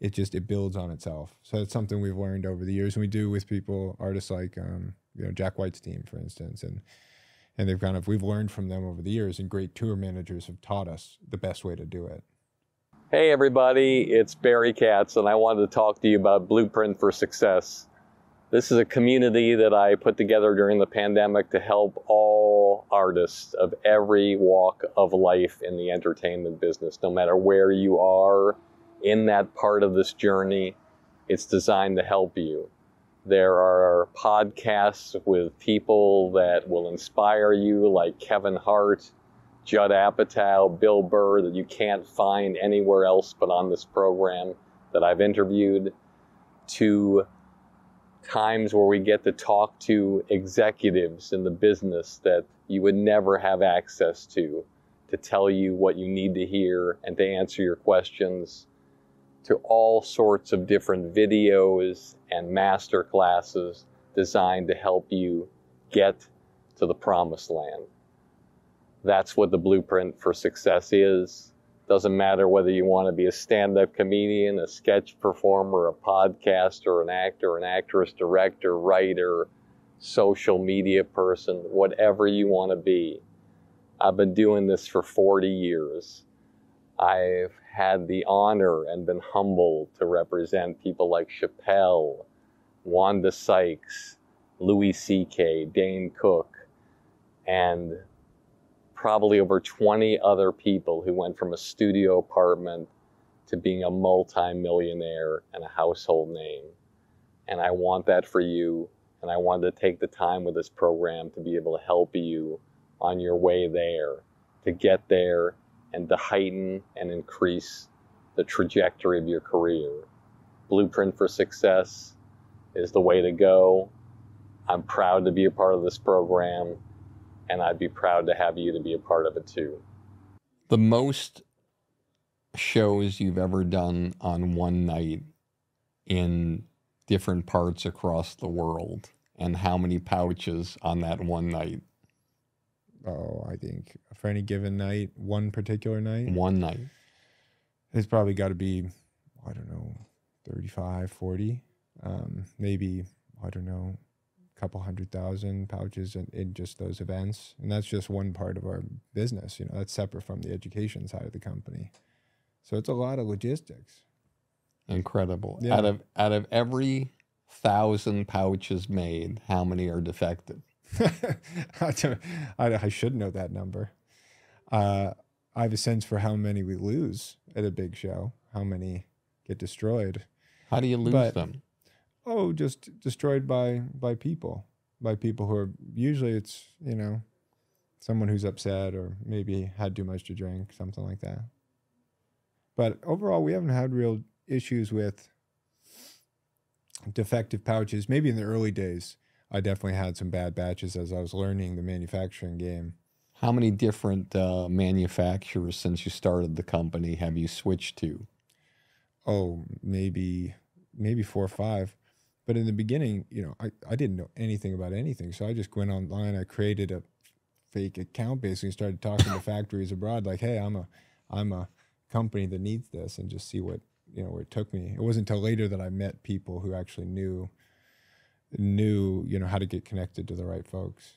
It just, it builds on itself. So it's something we've learned over the years, and we do with people, artists like, um, you know, Jack White's team, for instance, and, and they've kind of, we've learned from them over the years, and great tour managers have taught us the best way to do it. Hey everybody, it's Barry Katz, and I wanted to talk to you about Blueprint for Success. This is a community that I put together during the pandemic to help all artists of every walk of life in the entertainment business, no matter where you are in that part of this journey. It's designed to help you. There are podcasts with people that will inspire you, like Kevin Hart, Judd Apatow, Bill Burr, that you can't find anywhere else but on this program, that I've interviewed, to times where we get to talk to executives in the business that you would never have access to, to tell you what you need to hear and to answer your questions, to all sorts of different videos and master classes designed to help you get to the promised land. That's what the Blueprint for Success is. Doesn't matter whether you want to be a stand-up comedian, a sketch performer, a podcaster, an actor, an actress, director, writer, social media person, whatever you want to be. I've been doing this for forty years. I've had the honor and been humbled to represent people like Chappelle, Wanda Sykes, Louis C K, Dane Cook, and probably over twenty other people who went from a studio apartment to being a multi-millionaire and a household name. And I want that for you. And I wanted to take the time with this program to be able to help you on your way there, to get there and to heighten and increase the trajectory of your career. Blueprint for Success is the way to go. I'm proud to be a part of this program, and I'd be proud to have you to be a part of it too. The most shows you've ever done on one night in different parts across the world, and how many pouches on that one night? Oh, I think for any given night, one particular night? One night. It's probably got to be, I don't know, thirty-five, forty, um, maybe, I don't know, couple hundred thousand pouches in, in just those events. And that's just one part of our business. You know, that's separate from the education side of the company. So it's a lot of logistics. Incredible. Yeah. Out of out of every thousand pouches made, how many are defective? I, don't, I, I should know that number. Uh, I have a sense for how many we lose at a big show, how many get destroyed. How do you lose but, them? Oh, just destroyed by by people, by people who are usually it's, you know, someone who's upset or maybe had too much to drink, something like that. But overall, we haven't had real issues with defective pouches. Maybe in the early days, I definitely had some bad batches as I was learning the manufacturing game. How many different uh, manufacturers since you started the company have you switched to? Oh, maybe maybe four or five. But in the beginning, you know, I, I didn't know anything about anything. So I just went online. I created a fake account basically, started talking to factories abroad, like, hey, I'm a, I'm a company that needs this, and just see what, you know, where it took me. It wasn't until later that I met people who actually knew, knew, you know, how to get connected to the right folks.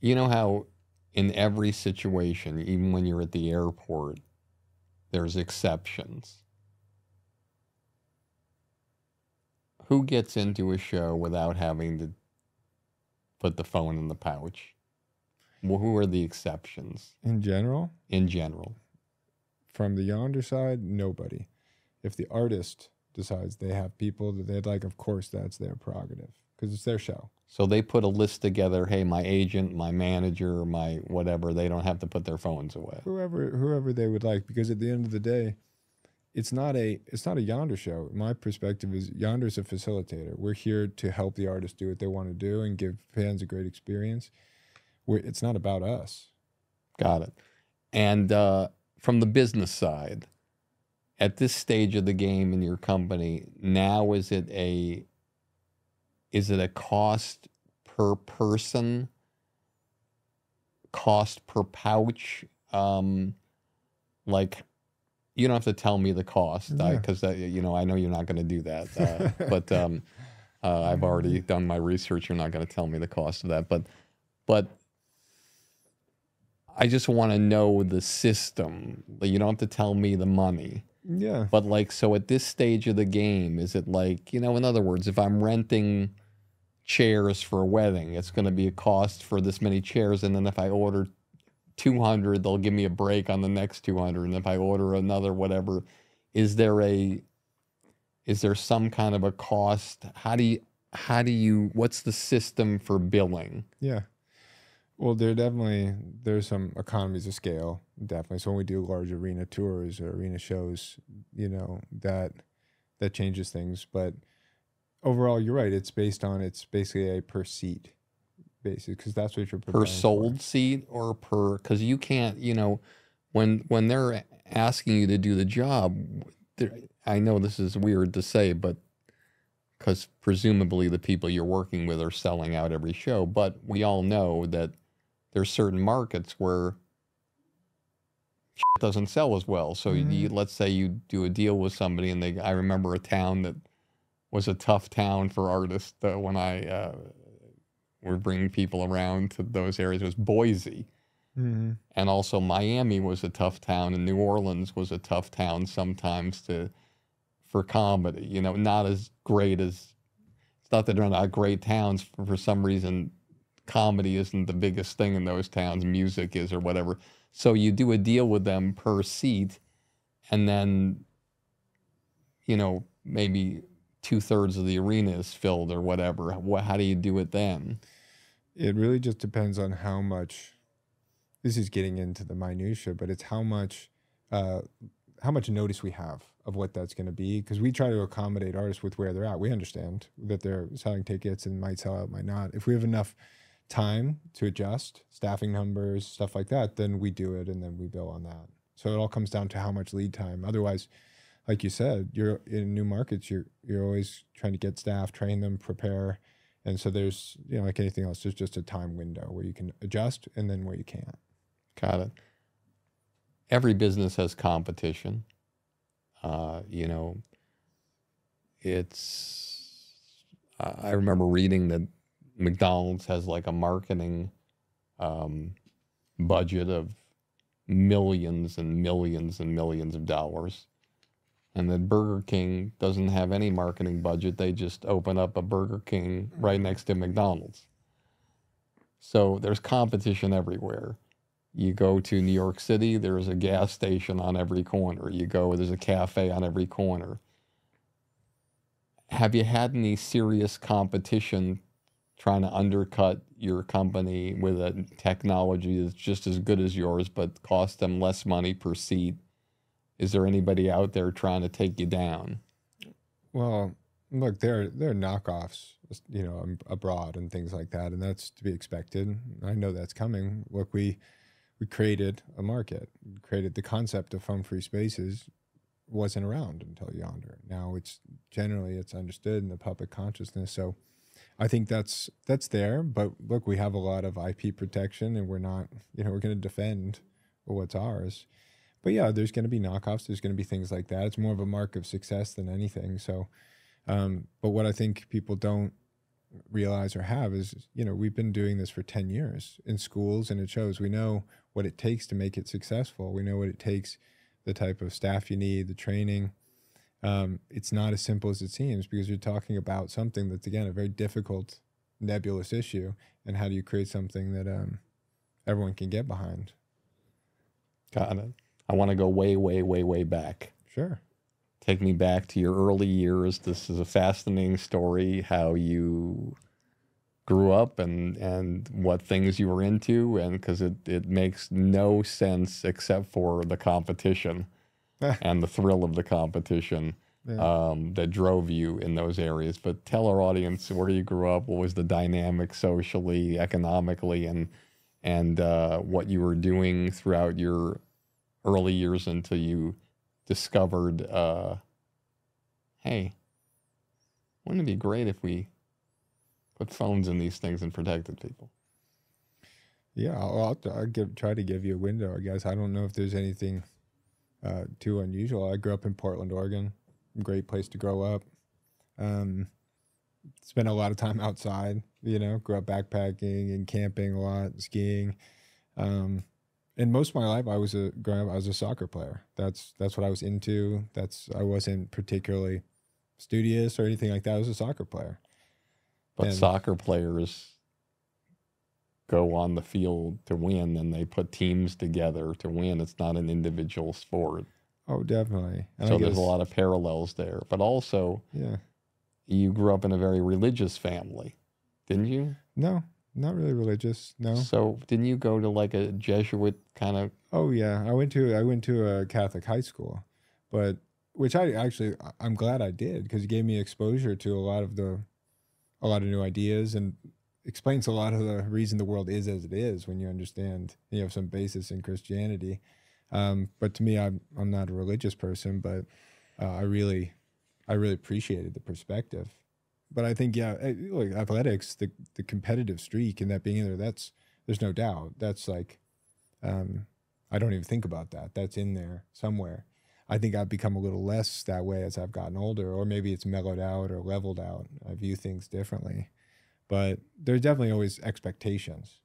You know how in every situation, even when you're at the airport, there's exceptions. Who gets into a show without having to put the phone in the pouch? Well, who are the exceptions? In general? In general. From the Yonder side, nobody. If the artist decides they have people that they'd like, of course, that's their prerogative, because it's their show. So they put a list together, hey, my agent, my manager, my whatever, they don't have to put their phones away. Whoever, whoever they would like, because at the end of the day, it's not a it's not a Yonder show. My perspective is Yonder's a facilitator. We're here to help the artists do what they want to do and give fans a great experience. We're, it's not about us. Got it. And uh, from the business side, at this stage of the game in your company, now is it a is it a cost per person, cost per pouch, um, like? You don't have to tell me the cost, because yeah. uh, you know I know you're not going to do that. Uh, but um, uh, I've already done my research. You're not going to tell me the cost of that. But, but I just want to know the system. You don't have to tell me the money. Yeah. But like, so at this stage of the game, is it like, you know? In other words, if I'm renting chairs for a wedding, it's going to be a cost for this many chairs, and then if I order two hundred, they'll give me a break on the next two hundred, and if I order another whatever, is there a is there some kind of a cost? How do you how do you what's the system for billing? Yeah, well, there definitely there's some economies of scale, definitely. So when we do large arena tours or arena shows, you know, that that changes things. But overall, you're right, it's based on it's basically a per seat basis, because that's what you're per sold for. Seat or per, because you can't, you know, when when they're asking you to do the job, I know this is weird to say, but because presumably the people you're working with are selling out every show, but we all know that there's certain markets where shit doesn't sell as well. So mm-hmm. you, let's say you do a deal with somebody, and they, I remember a town that was a tough town for artists uh, when I. Uh, We're bringing people around to those areas. It was Boise. Mm-hmm. And also Miami was a tough town, and New Orleans was a tough town sometimes to for comedy. You know, not as great as, it's not that they're not great towns. For, for some reason, comedy isn't the biggest thing in those towns. Music is, or whatever. So you do a deal with them per seat, and then, you know, maybe two-thirds of the arena is filled or whatever. What, how do you do it then? It really just depends on how much, this is getting into the minutia, but it's how much uh, how much notice we have of what that's going to be, because we try to accommodate artists with where they're at. We understand that they're selling tickets and might sell out, might not. If we have enough time to adjust, staffing numbers, stuff like that, then we do it and then we bill on that. So it all comes down to how much lead time. Otherwise, like you said, you're in new markets, you're you're always trying to get staff, train them, prepare. And so there's, you know, like anything else, there's just a time window where you can adjust and then where you can't. Got it. Every business has competition. Uh, you know, it's, uh, I remember reading that McDonald's has like a marketing um, budget of millions and millions and millions of dollars. And that Burger King doesn't have any marketing budget. They just open up a Burger King right next to McDonald's. So there's competition everywhere. You go to New York City, there's a gas station on every corner. You go, there's a cafe on every corner. Have you had any serious competition trying to undercut your company with a technology that's just as good as yours, but costs them less money per seat? Is there anybody out there trying to take you down? Well, look, there, there are knockoffs, you know, abroad and things like that, and that's to be expected. I know that's coming. Look, we we created a market, we created the concept of foam-free spaces. Wasn't around until Yonder. Now it's generally it's understood in the public consciousness. So I think that's that's there. But look, we have a lot of I P protection, and we're not, you know, we're going to defend what's ours. But yeah, there's going to be knockoffs. There's going to be things like that. It's more of a mark of success than anything. So, um, but what I think people don't realize or have is, you know, we've been doing this for ten years in schools, and it shows. We know what it takes to make it successful. We know what it takes, the type of staff you need, the training. Um, it's not as simple as it seems, because you're talking about something that's, again, a very difficult, nebulous issue. And how do you create something that um, everyone can get behind? Got it. I want to go way, way, way, way back. Sure. Take me back to your early years. This is a fascinating story, how you grew up and, and what things you were into, and because it, it makes no sense except for the competition and the thrill of the competition, yeah, um, that drove you in those areas. But tell our audience where you grew up, what was the dynamic socially, economically, and, and uh, what you were doing throughout your early years until you discovered, uh, hey, wouldn't it be great if we put phones in these things and protected people? Yeah, I'll, I'll, I'll give, try to give you a window, I guess. I don't know if there's anything uh, too unusual. I grew up in Portland, Oregon. Great place to grow up. Um, spent a lot of time outside, you know, grew up backpacking and camping a lot, skiing. Um, And most of my life, I was a growing up, I was a soccer player. That's that's what I was into. That's I wasn't particularly studious or anything like that. I was a soccer player. But and soccer players go on the field to win, and they put teams together to win. It's not an individual sport. Oh, definitely. And so I guess there's a lot of parallels there. But also, yeah, you grew up in a very religious family, didn't you? No. Not really religious, no. So didn't you go to like a Jesuit kind of? Oh yeah, I went to I went to a Catholic high school, but which I actually I'm glad I did, because it gave me exposure to a lot of the, a lot of new ideas, and explains a lot of the reason the world is as it is when you understand you have some basis in Christianity. Um, but to me, I'm I'm not a religious person, but uh, I really I really appreciated the perspective. But I think, yeah, like athletics, the, the competitive streak and that being in there, that's, there's no doubt. That's like, um, I don't even think about that. That's in there somewhere. I think I've become a little less that way as I've gotten older, or maybe it's mellowed out or leveled out. I view things differently. But there's definitely always expectations.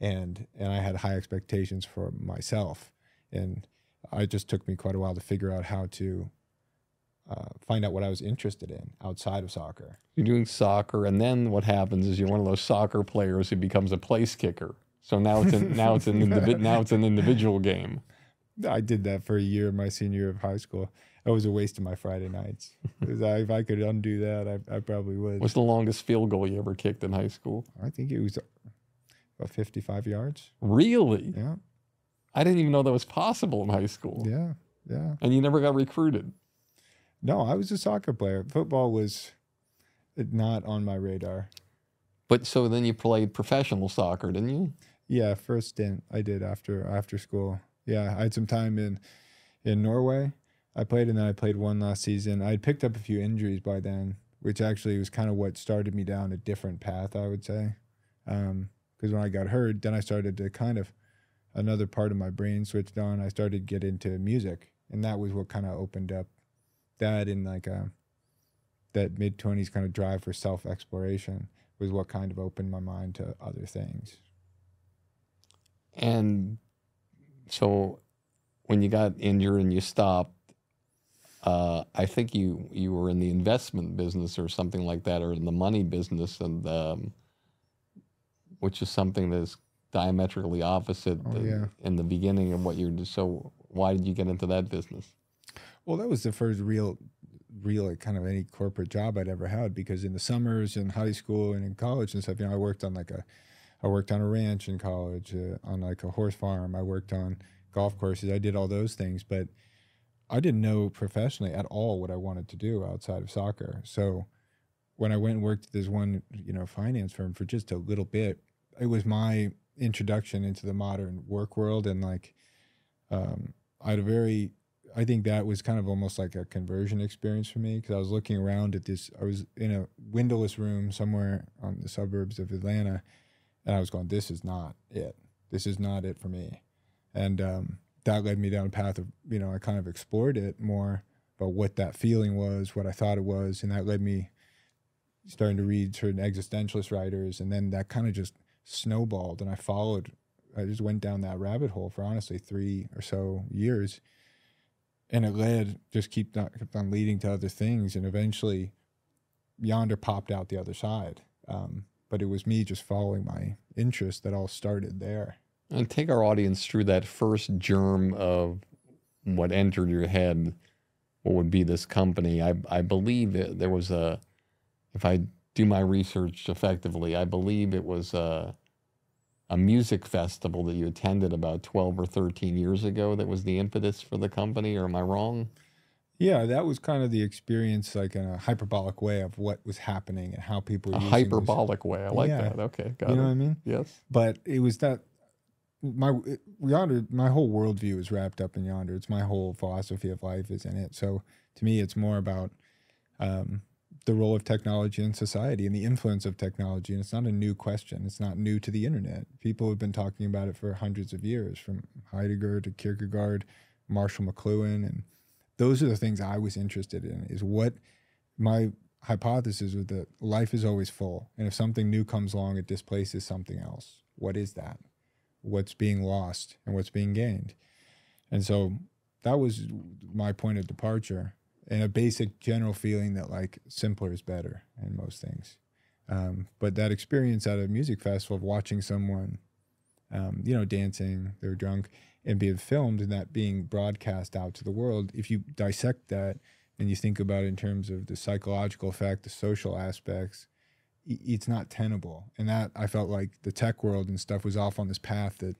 And, and I had high expectations for myself. And I just took me quite a while to figure out how to Uh, find out what I was interested in outside of soccer. You're doing soccer, and then what happens is you're one of those soccer players who becomes a place kicker. So now it's an, now it's an indivi- now it's an individual game. I did that for a year, my senior year of high school. It was a waste of my Friday nights. I, if I could undo that, I, I probably would. What's the longest field goal you ever kicked in high school? I think it was about fifty-five yards. Really? Yeah. I didn't even know that was possible in high school. Yeah, yeah. And you never got recruited. No, I was a soccer player. Football was not on my radar. But so then you played professional soccer, didn't you? Yeah, first stint I did after after school. Yeah, I had some time in in Norway. I played, and then I played one last season. I had picked up a few injuries by then, which actually was kind of what started me down a different path, I would say. Um, because when I got hurt, then I started to kind of, another part of my brain switched on. I started to get into music, and that was what kind of opened up that, in like a, that mid twenties kind of drive for self-exploration was what kind of opened my mind to other things. And so when you got injured and you stopped, uh, I think you, you were in the investment business or something like that, or in the money business, and um, which is something that's diametrically opposite oh, the, yeah. in the beginning of what you're doing. So why did you get into that business? Well, that was the first real, real kind of any corporate job I'd ever had, because in the summers in high school and in college and stuff, you know, I worked on like a, I worked on a ranch in college, uh, on like a horse farm. I worked on golf courses. I did all those things, but I didn't know professionally at all what I wanted to do outside of soccer. So when I went and worked at this one, you know, finance firm for just a little bit, it was my introduction into the modern work world. And like, um, I had a very I think that was kind of almost like a conversion experience for me, because I was looking around at this, I was in a windowless room somewhere on the suburbs of Atlanta, and I was going, this is not it. This is not it for me. And um, that led me down a path of, you know, I kind of explored it more about what that feeling was, what I thought it was, and that led me starting to read certain existentialist writers, and then that kind of just snowballed, and I followed, I just went down that rabbit hole for honestly three or so years, and it led, just kept on, kept on leading to other things, and eventually Yonder popped out the other side. Um, but it was me just following my interest that all started there. And take our audience through that first germ of what entered your head, what would be this company. I, I believe it, there was a, if I do my research effectively, I believe it was a, a music festival that you attended about twelve or thirteen years ago that was the impetus for the company, or am I wrong? Yeah, that was kind of the experience, like in a hyperbolic way, of what was happening and how people were using it. A hyperbolic way, I like that. Okay, got it. You know what I mean? Yes. But it was that, my it, Yonder, my whole worldview is wrapped up in Yonder. It's my whole philosophy of life is in it. So to me, it's more about um, the role of technology in society and the influence of technology. And it's not a new question. It's not new to the internet. People have been talking about it for hundreds of years, from Heidegger to Kierkegaard, Marshall McLuhan. And those are the things I was interested in, is what my hypothesis was that life is always full. And if something new comes along, it displaces something else. What is that? What's being lost and what's being gained? And so that was my point of departure, and a basic general feeling that, like, simpler is better in most things. Um, but that experience at a music festival of watching someone, um, you know, dancing, they're drunk, and being filmed, and that being broadcast out to the world, if you dissect that and you think about it in terms of the psychological effect, the social aspects, it's not tenable. And that, I felt like the tech world and stuff was off on this path that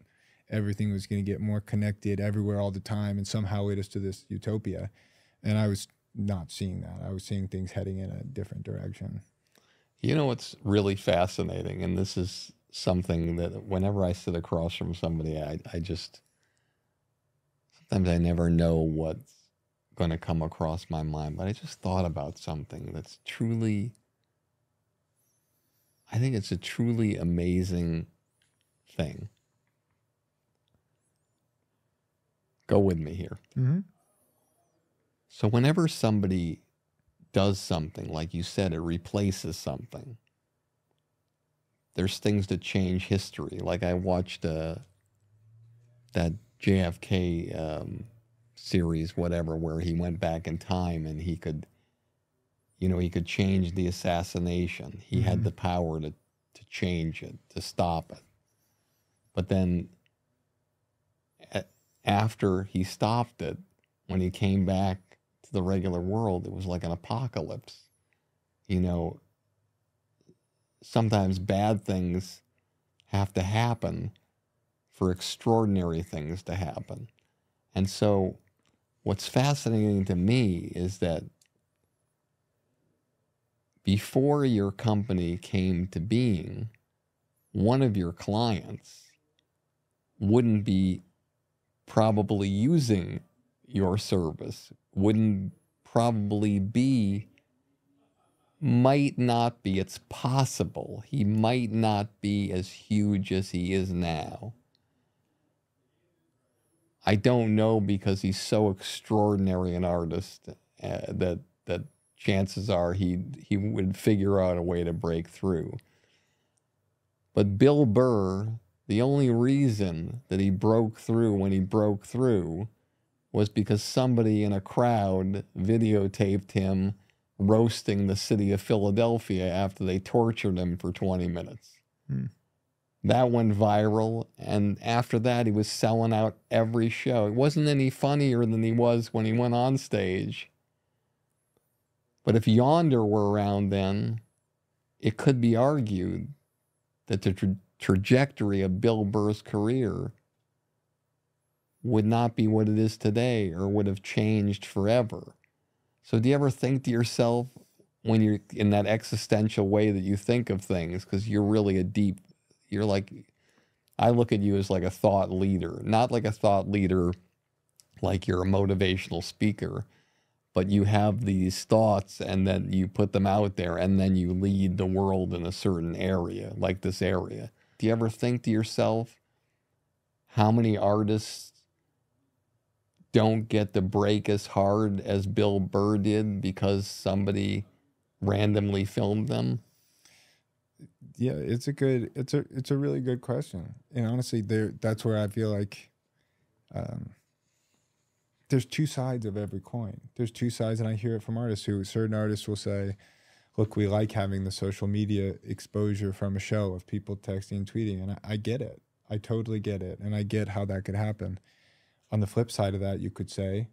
everything was going to get more connected everywhere all the time and somehow lead us to this utopia. And I was not seeing that. I was seeing things heading in a different direction. You know, it's really fascinating. And this is something that whenever I sit across from somebody, I, I just, sometimes I never know what's going to come across my mind, but I just thought about something that's truly, I think it's a truly amazing thing. Go with me here. Mm-hmm. So whenever somebody does something, like you said, it replaces something. There's things that change history. Like I watched uh, that J F K um, series, whatever, where he went back in time and he could... You know, he could change the assassination. He mm-hmm. had the power to, to change it, to stop it. But then after he stopped it, when he came back to the regular world, it was like an apocalypse. You know, sometimes bad things have to happen for extraordinary things to happen. And so what's fascinating to me is that before your company came to being, one of your clients wouldn't be probably using your service, wouldn't probably be, might not be, it's possible. He might not be as huge as he is now. I don't know, because he's so extraordinary an artist uh, that, that, chances are he he would figure out a way to break through. But Bill Burr, the only reason that he broke through when he broke through was because somebody in a crowd videotaped him roasting the city of Philadelphia after they tortured him for twenty minutes. Hmm. That went viral, and after that he was selling out every show. It wasn't any funnier than he was when he went on stage. But if Yonder were around then, it could be argued that the tra trajectory of Bill Burr's career would not be what it is today, or would have changed forever. So do you ever think to yourself, when you're in that existential way that you think of things, because you're really a deep, you're like, I look at you as like a thought leader, not like a thought leader like you're a motivational speaker, but you have these thoughts and then you put them out there and then you lead the world in a certain area, like this area. Do you ever think to yourself, how many artists don't get to break as hard as Bill Burr did because somebody randomly filmed them? Yeah, it's a good, it's a, it's a really good question. And honestly, there, that's where I feel like um, there's two sides of every coin. There's two sides, and I hear it from artists who, certain artists will say, look, we like having the social media exposure from a show of people texting, tweeting, and I, I get it. I totally get it, and I get how that could happen. On the flip side of that, you could say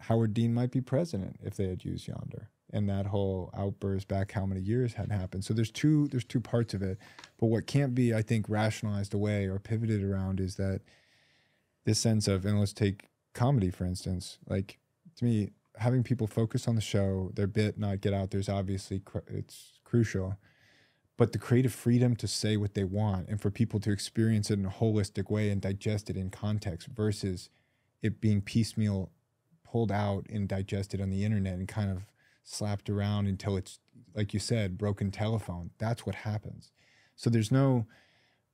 Howard Dean might be president if they had used Yonder, and that whole outburst back how many years had happened. So there's two there's two parts of it. But what can't be, I think, rationalized away or pivoted around is that this sense of, and let's take comedy, for instance, like to me, having people focus on the show, their bit, not get out there is obviously, cr it's crucial. But the creative freedom to say what they want and for people to experience it in a holistic way and digest it in context versus it being piecemeal, pulled out and digested on the internet and kind of slapped around until it's, like you said, broken telephone. That's what happens. So there's no,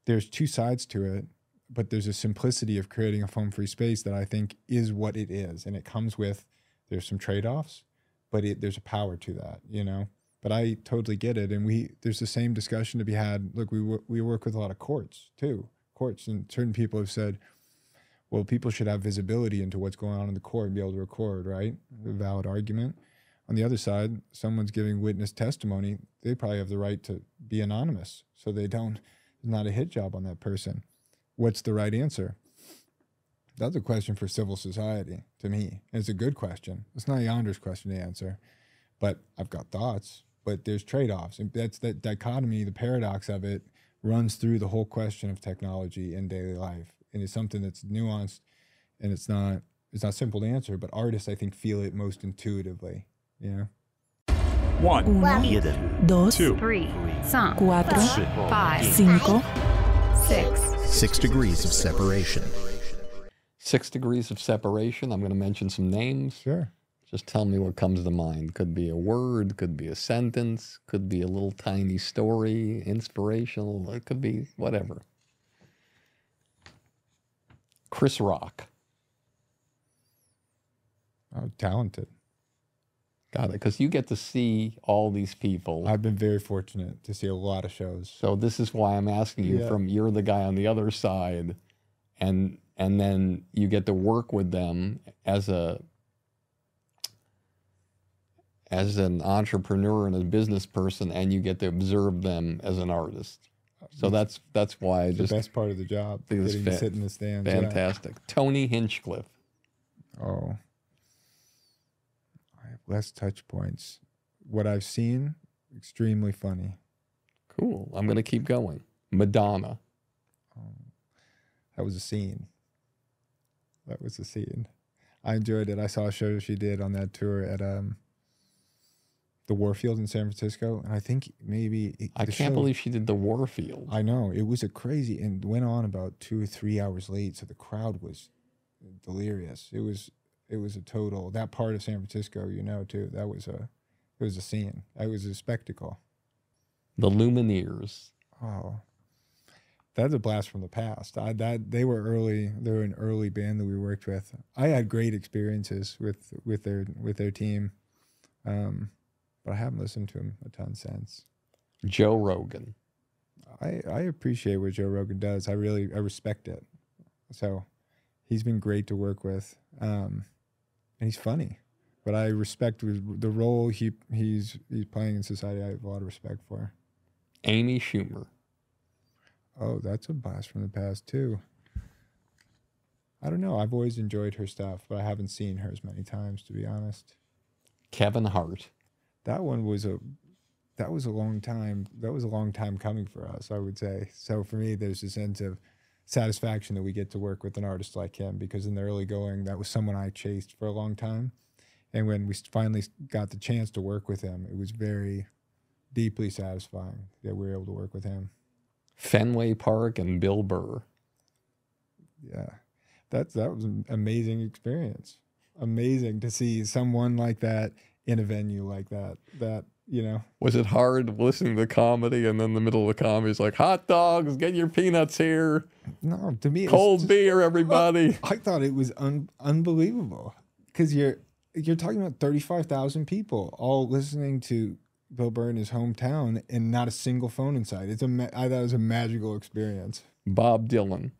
there's two sides to it, but there's a simplicity of creating a foam-free space that I think is what it is. And it comes with, there's some trade-offs, but it, there's a power to that, you know? But I totally get it, and we there's the same discussion to be had. Look, we we work with a lot of courts too, courts, and certain people have said, well, people should have visibility into what's going on in the court and be able to record, right? Mm-hmm. A valid argument. On the other side, someone's giving witness testimony; they probably have the right to be anonymous, so they don't. It's not a hit job on that person. What's the right answer? That's a question for civil society, to me. And it's a good question. It's not Yonder's question to answer, but I've got thoughts. But there's trade-offs, and that's that dichotomy, the paradox of it runs through the whole question of technology in daily life, and it's something that's nuanced, and it's not it's not simple to answer, but artists, I think, feel it most intuitively, you know? One, Uno, dos, two, three, cinco, cuatro, five, cinco, six. Six degrees of separation. Six degrees of separation. I'm going to mention some names. Sure. Just tell me what comes to mind. Could be a word, could be a sentence, could be a little tiny story, inspirational, it could be whatever. Chris Rock. Oh, talented. Got it, because you get to see all these people. I've been very fortunate to see a lot of shows. So this is why I'm asking you, yeah. From you're the guy on the other side, and and then you get to work with them as a as an entrepreneur and a business person, and you get to observe them as an artist. So that's that's why it's just the best part of the job. This fan, sit in the stands. Fantastic. Yeah. Tony Hinchcliffe. Oh, I have less touch points. What I've seen, extremely funny. Cool. I'm gonna keep going. Madonna. Um, that was a scene. That was a scene. I enjoyed it. I saw a show she did on that tour at um. the Warfield in San Francisco, and I think maybe it, I can't show, believe she did the Warfield. I know, it was a crazy, and went on about two or three hours late, so the crowd was delirious. It was it was a total, that part of San Francisco, you know, too. That was a it was a scene. It was a spectacle. The Lumineers. Oh, that's a blast from the past. I, that they were early. They were an early band that we worked with. I had great experiences with with their with their team. Um, But I haven't listened to him a ton since. Joe Rogan. I, I appreciate what Joe Rogan does. I really, I respect it. So he's been great to work with. Um, and he's funny. But I respect the role he he's, he's playing in society. I have a lot of respect for. Amy Schumer. Oh, that's a blast from the past, too. I don't know. I've always enjoyed her stuff, but I haven't seen her as many times, to be honest. Kevin Hart. That one was a, that was a long time, that was a long time coming for us, I would say. So for me, there's a sense of satisfaction that we get to work with an artist like him, because in the early going, that was someone I chased for a long time. And when we finally got the chance to work with him, it was very deeply satisfying that we were able to work with him. Fenway Park and Bill Burr. Yeah. that's that was an amazing experience. Amazing to see someone like that in a venue like that. That, you know. Was it hard listening to comedy and then in the middle of the comedy is like, hot dogs, get your peanuts here. No, to me, cold beer, everybody. I thought it was un unbelievable because you're you're talking about thirty-five thousand people all listening to Bill Burr in his hometown and not a single phone inside. It's a I thought it was a magical experience. Bob Dylan.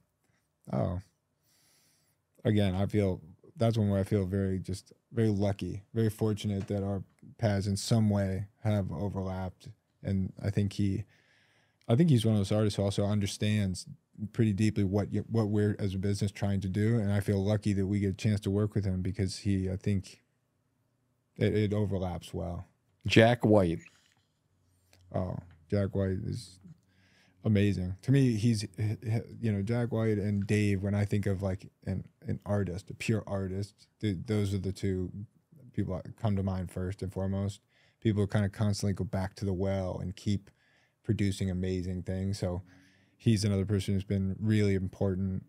Oh. Again, I feel that's one where I feel very just very lucky, very fortunate that our paths in some way have overlapped. And I think he, I think he's one of those artists who also understands pretty deeply what you, what we're as a business trying to do. And I feel lucky that we get a chance to work with him because he, I think, it, it overlaps well. Jack White. Oh, Jack White is amazing to me. He's, you know, Jack White and Dave, when I think of like an an artist, a pure artist, th those are the two people that come to mind first and foremost. People who kind of constantly go back to the well and keep producing amazing things. So he's another person who's been really important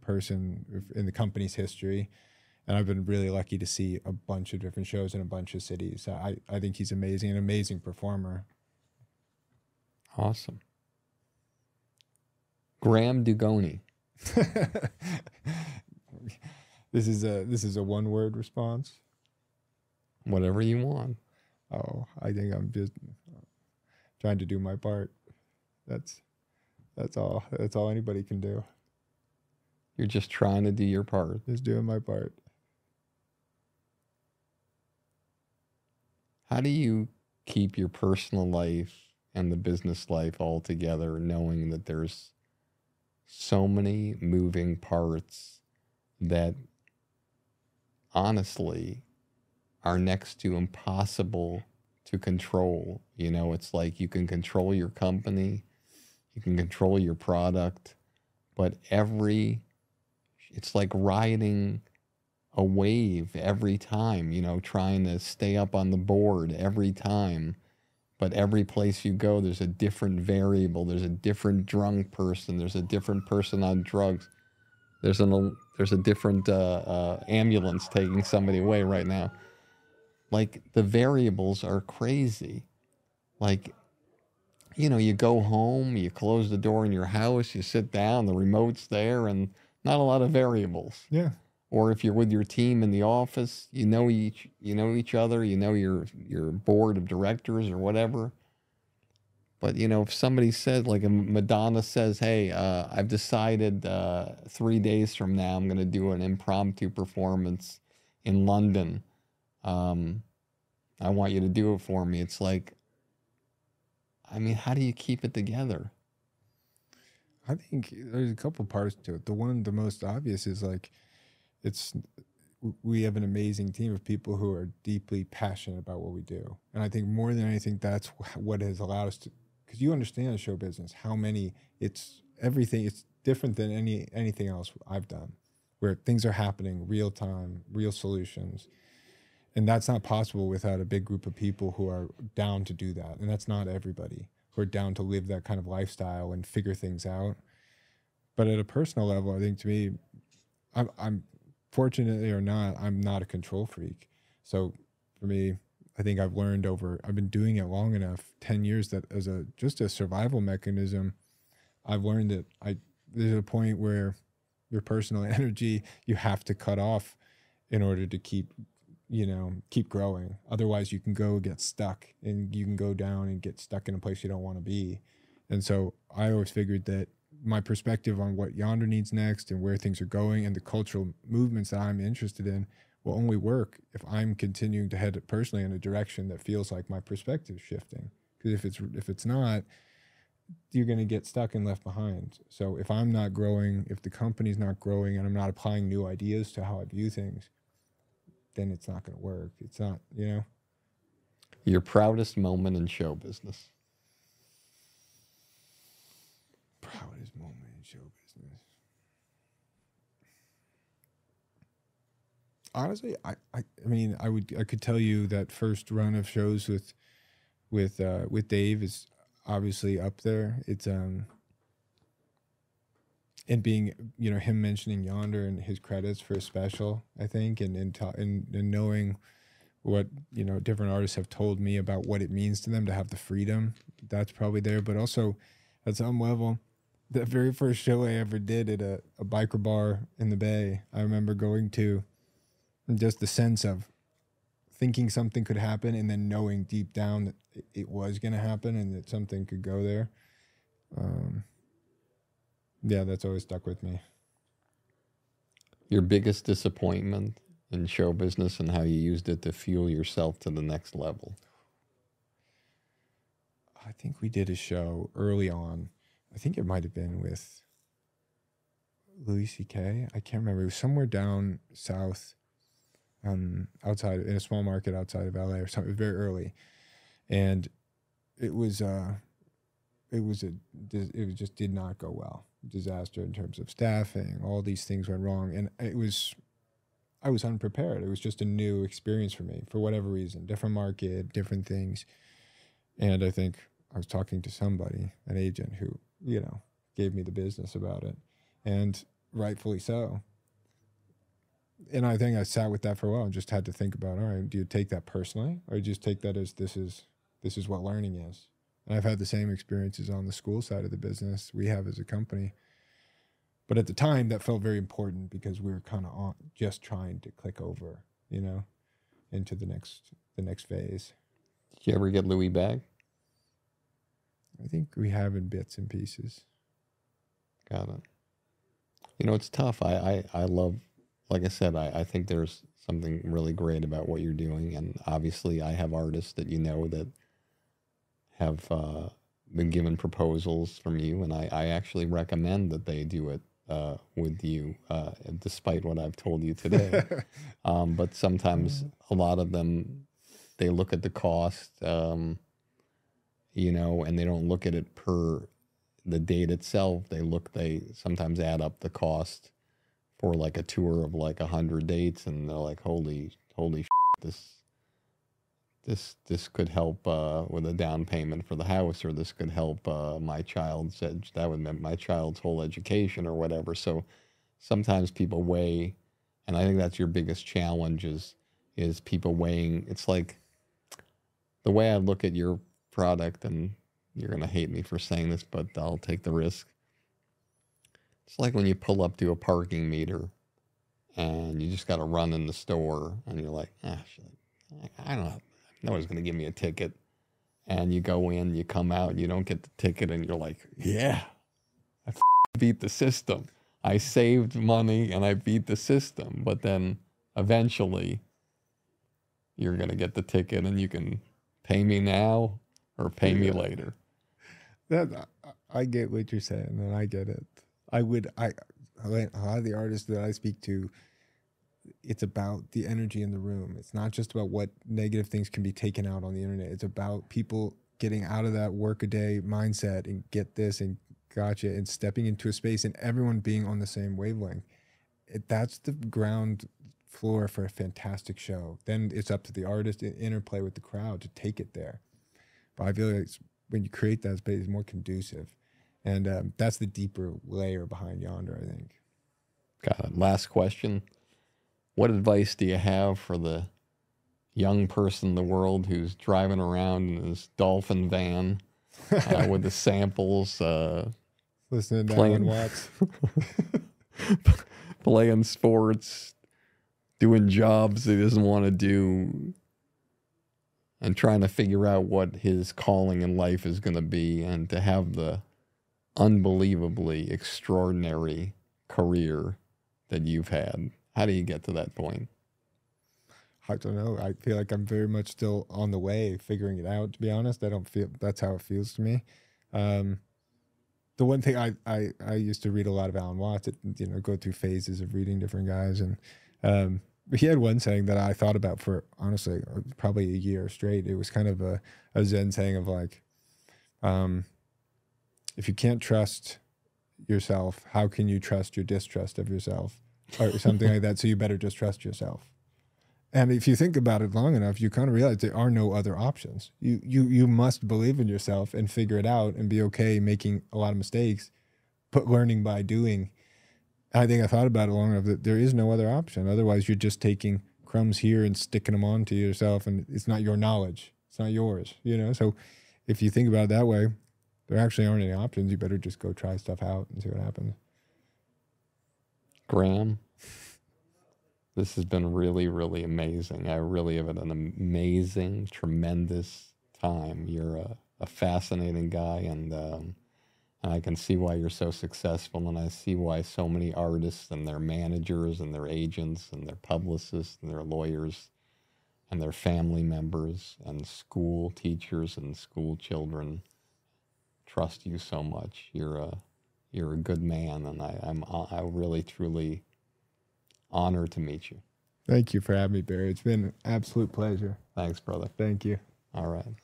person in the company's history, and I've been really lucky to see a bunch of different shows in a bunch of cities. So I I think he's amazing, an amazing performer. Awesome. Graham Dugoni. This is a this is a one word response. Whatever you want. Oh, I think I'm just trying to do my part. That's that's all. That's all anybody can do. You're just trying to do your part. Just doing my part. How do you keep your personal life and the business life all together, knowing that there's so many moving parts that honestly are next to impossible to control? You know, it's like you can control your company, you can control your product, but every, it's like riding a wave every time, you know, trying to stay up on the board every time. But every place you go, there's a different variable. There's a different drunk person. There's a different person on drugs. There's an there's a different uh, uh, ambulance taking somebody away right now. Like, the variables are crazy. Like, you know, you go home, you close the door in your house, you sit down, the remote's there, and not a lot of variables. Yeah. Or if you're with your team in the office, you know each you know each other, you know your your board of directors or whatever. But you know, if somebody says, like, a Madonna says, "Hey, uh, I've decided uh, three days from now I'm going to do an impromptu performance in London. Um, I want you to do it for me." It's like, I mean, how do you keep it together? I think there's a couple parts to it. The one, the most obvious, is like, it's we have an amazing team of people who are deeply passionate about what we do. And I think more than anything, that's what has allowed us to, because you understand the show business, how many, it's everything, it's different than any anything else I've done, where things are happening real time, real solutions. And that's not possible without a big group of people who are down to do that. And that's not everybody who are down to live that kind of lifestyle and figure things out. But at a personal level, I think to me, I'm, I'm fortunately or not, I'm not a control freak. So for me, I think I've learned over, I've been doing it long enough, ten years, that as a, just a survival mechanism, I've learned that I, there's a point where your personal energy, you have to cut off in order to keep, you know, keep growing. Otherwise you can go get stuck, and you can go down and get stuck in a place you don't want to be. And so I always figured that my perspective on what Yonder needs next and where things are going and the cultural movements that I'm interested in will only work if I'm continuing to head personally in a direction that feels like my perspective is shifting. Because if it's, if it's not, you're going to get stuck and left behind. So if I'm not growing, if the company's not growing and I'm not applying new ideas to how I view things, then it's not going to work. It's not, you know. Your proudest moment in show business. Proudest moment in show business. Honestly, I, I, I mean, I would, I could tell you that first run of shows with, with, uh, with Dave is obviously up there. It's um. and being, you know, him mentioning Yonder and his credits for a special, I think, and and, and and knowing what, you know, different artists have told me about what it means to them to have the freedom, that's probably there. But also at some level, the very first show I ever did at a, a biker bar in the Bay, I remember going to, and just the sense of thinking something could happen and then knowing deep down that it, it was going to happen and that something could go there. Um, yeah, that's always stuck with me. Your biggest disappointment in show business and how you used it to fuel yourself to the next level? I think we did a show early on. I think it might have been with Louis C K. I can't remember. It was somewhere down south, um, outside, in a small market outside of L A or something. It was very early. And it was... Uh, It was a, it just did not go well. Disaster in terms of staffing, all these things went wrong. And it was, I was unprepared. It was just a new experience for me for whatever reason, different market, different things. And I think I was talking to somebody, an agent who, you know, gave me the business about it, and rightfully so. And I think I sat with that for a while and just had to think about, all right, do you take that personally or do you just take that as this is, this is what learning is? And I've had the same experiences on the school side of the business we have as a company. But at the time, that felt very important because we were kind of just trying to click over, you know, into the next the next phase. Did you ever get Louis back? I think we have in bits and pieces. Got it. You know, it's tough. I, I, I love, like I said, I, I think there's something really great about what you're doing. And obviously, I have artists that you know that have uh, been given proposals from you, and I, I actually recommend that they do it uh, with you, uh, despite what I've told you today. um, but sometimes a lot of them, they look at the cost, um, you know, and they don't look at it per the date itself. They look, they sometimes add up the cost for like a tour of like a hundred dates, and they're like, holy, holy shit, this This, this could help uh, with a down payment for the house, or this could help uh, my child's ed that would mean my child's whole education or whatever. So sometimes people weigh, and I think that's your biggest challenge is, is people weighing. It's like the way I look at your product, and you're going to hate me for saying this, but I'll take the risk. It's like when you pull up to a parking meter and you just got to run in the store and you're like, ah, shit, I don't know. No one's going to give me a ticket. And you go in, you come out, you don't get the ticket, and you're like, yeah, I f beat the system. I saved money and I beat the system. But then eventually you're going to get the ticket and you can pay me now or pay yeah. me later. That, I get what you're saying, and I get it. I would, I, a lot of the artists that I speak to, it's about the energy in the room. It's not just about what negative things can be taken out on the internet. It's about people getting out of that work-a-day mindset and get this and gotcha and stepping into a space and everyone being on the same wavelength. It, that's the ground floor for a fantastic show. Then it's up to the artist and interplay with the crowd to take it there. But I feel like it's, when you create that space, it's more conducive. And um, that's the deeper layer behind Yonder, I think. Got it. Last question. What advice do you have for the young person in the world who's driving around in his dolphin van uh, with the samples? Uh, Listening to Alan Watts. Playing sports, doing jobs he doesn't want to do, and trying to figure out what his calling in life is going to be, and to have the unbelievably extraordinary career that you've had. How do you get to that point? I don't know. I feel like I'm very much still on the way, figuring it out, to be honest. I don't feel that's how it feels to me. Um, the one thing I, I, I used to read a lot of Alan Watts, it, you know, go through phases of reading different guys. And um, he had one saying that I thought about for, honestly, probably a year straight. It was kind of a, a Zen saying of like, um, if you can't trust yourself, how can you trust your distrust of yourself? Or something like that. So you better just trust yourself. And if you think about it long enough, you kind of realize there are no other options. You you you must believe in yourself and figure it out and be okay making a lot of mistakes but learning by doing, I think I thought about it long enough that there is no other option. Otherwise, you're just taking crumbs here and sticking them onto yourself, and it's not your knowledge. It's not yours, you know? So if you think about it that way, there actually aren't any options. You better just go try stuff out and see what happens. Graham, this has been really, really amazing. I really have had an amazing, tremendous time. You're a, a fascinating guy, and um, I can see why you're so successful, and I see why so many artists and their managers and their agents and their publicists and their lawyers and their family members and school teachers and school children trust you so much. You're a you're a good man, and I I'm I really truly honored to meet you. Thank you for having me, Barry. It's been an absolute pleasure. Thanks, brother. Thank you. All right.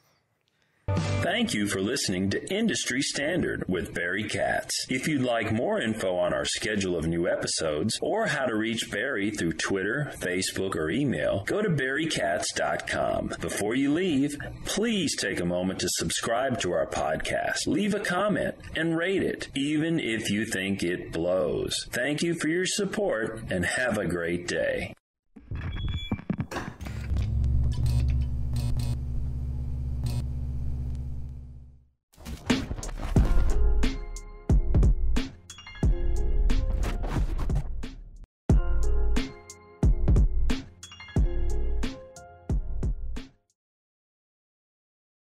Thank you for listening to Industry Standard with Barry Katz. If you'd like more info on our schedule of new episodes or how to reach Barry through Twitter, Facebook, or email, go to Barry Katz dot com. Before you leave, please take a moment to subscribe to our podcast. Leave a comment and rate it, even if you think it blows. Thank you for your support and have a great day.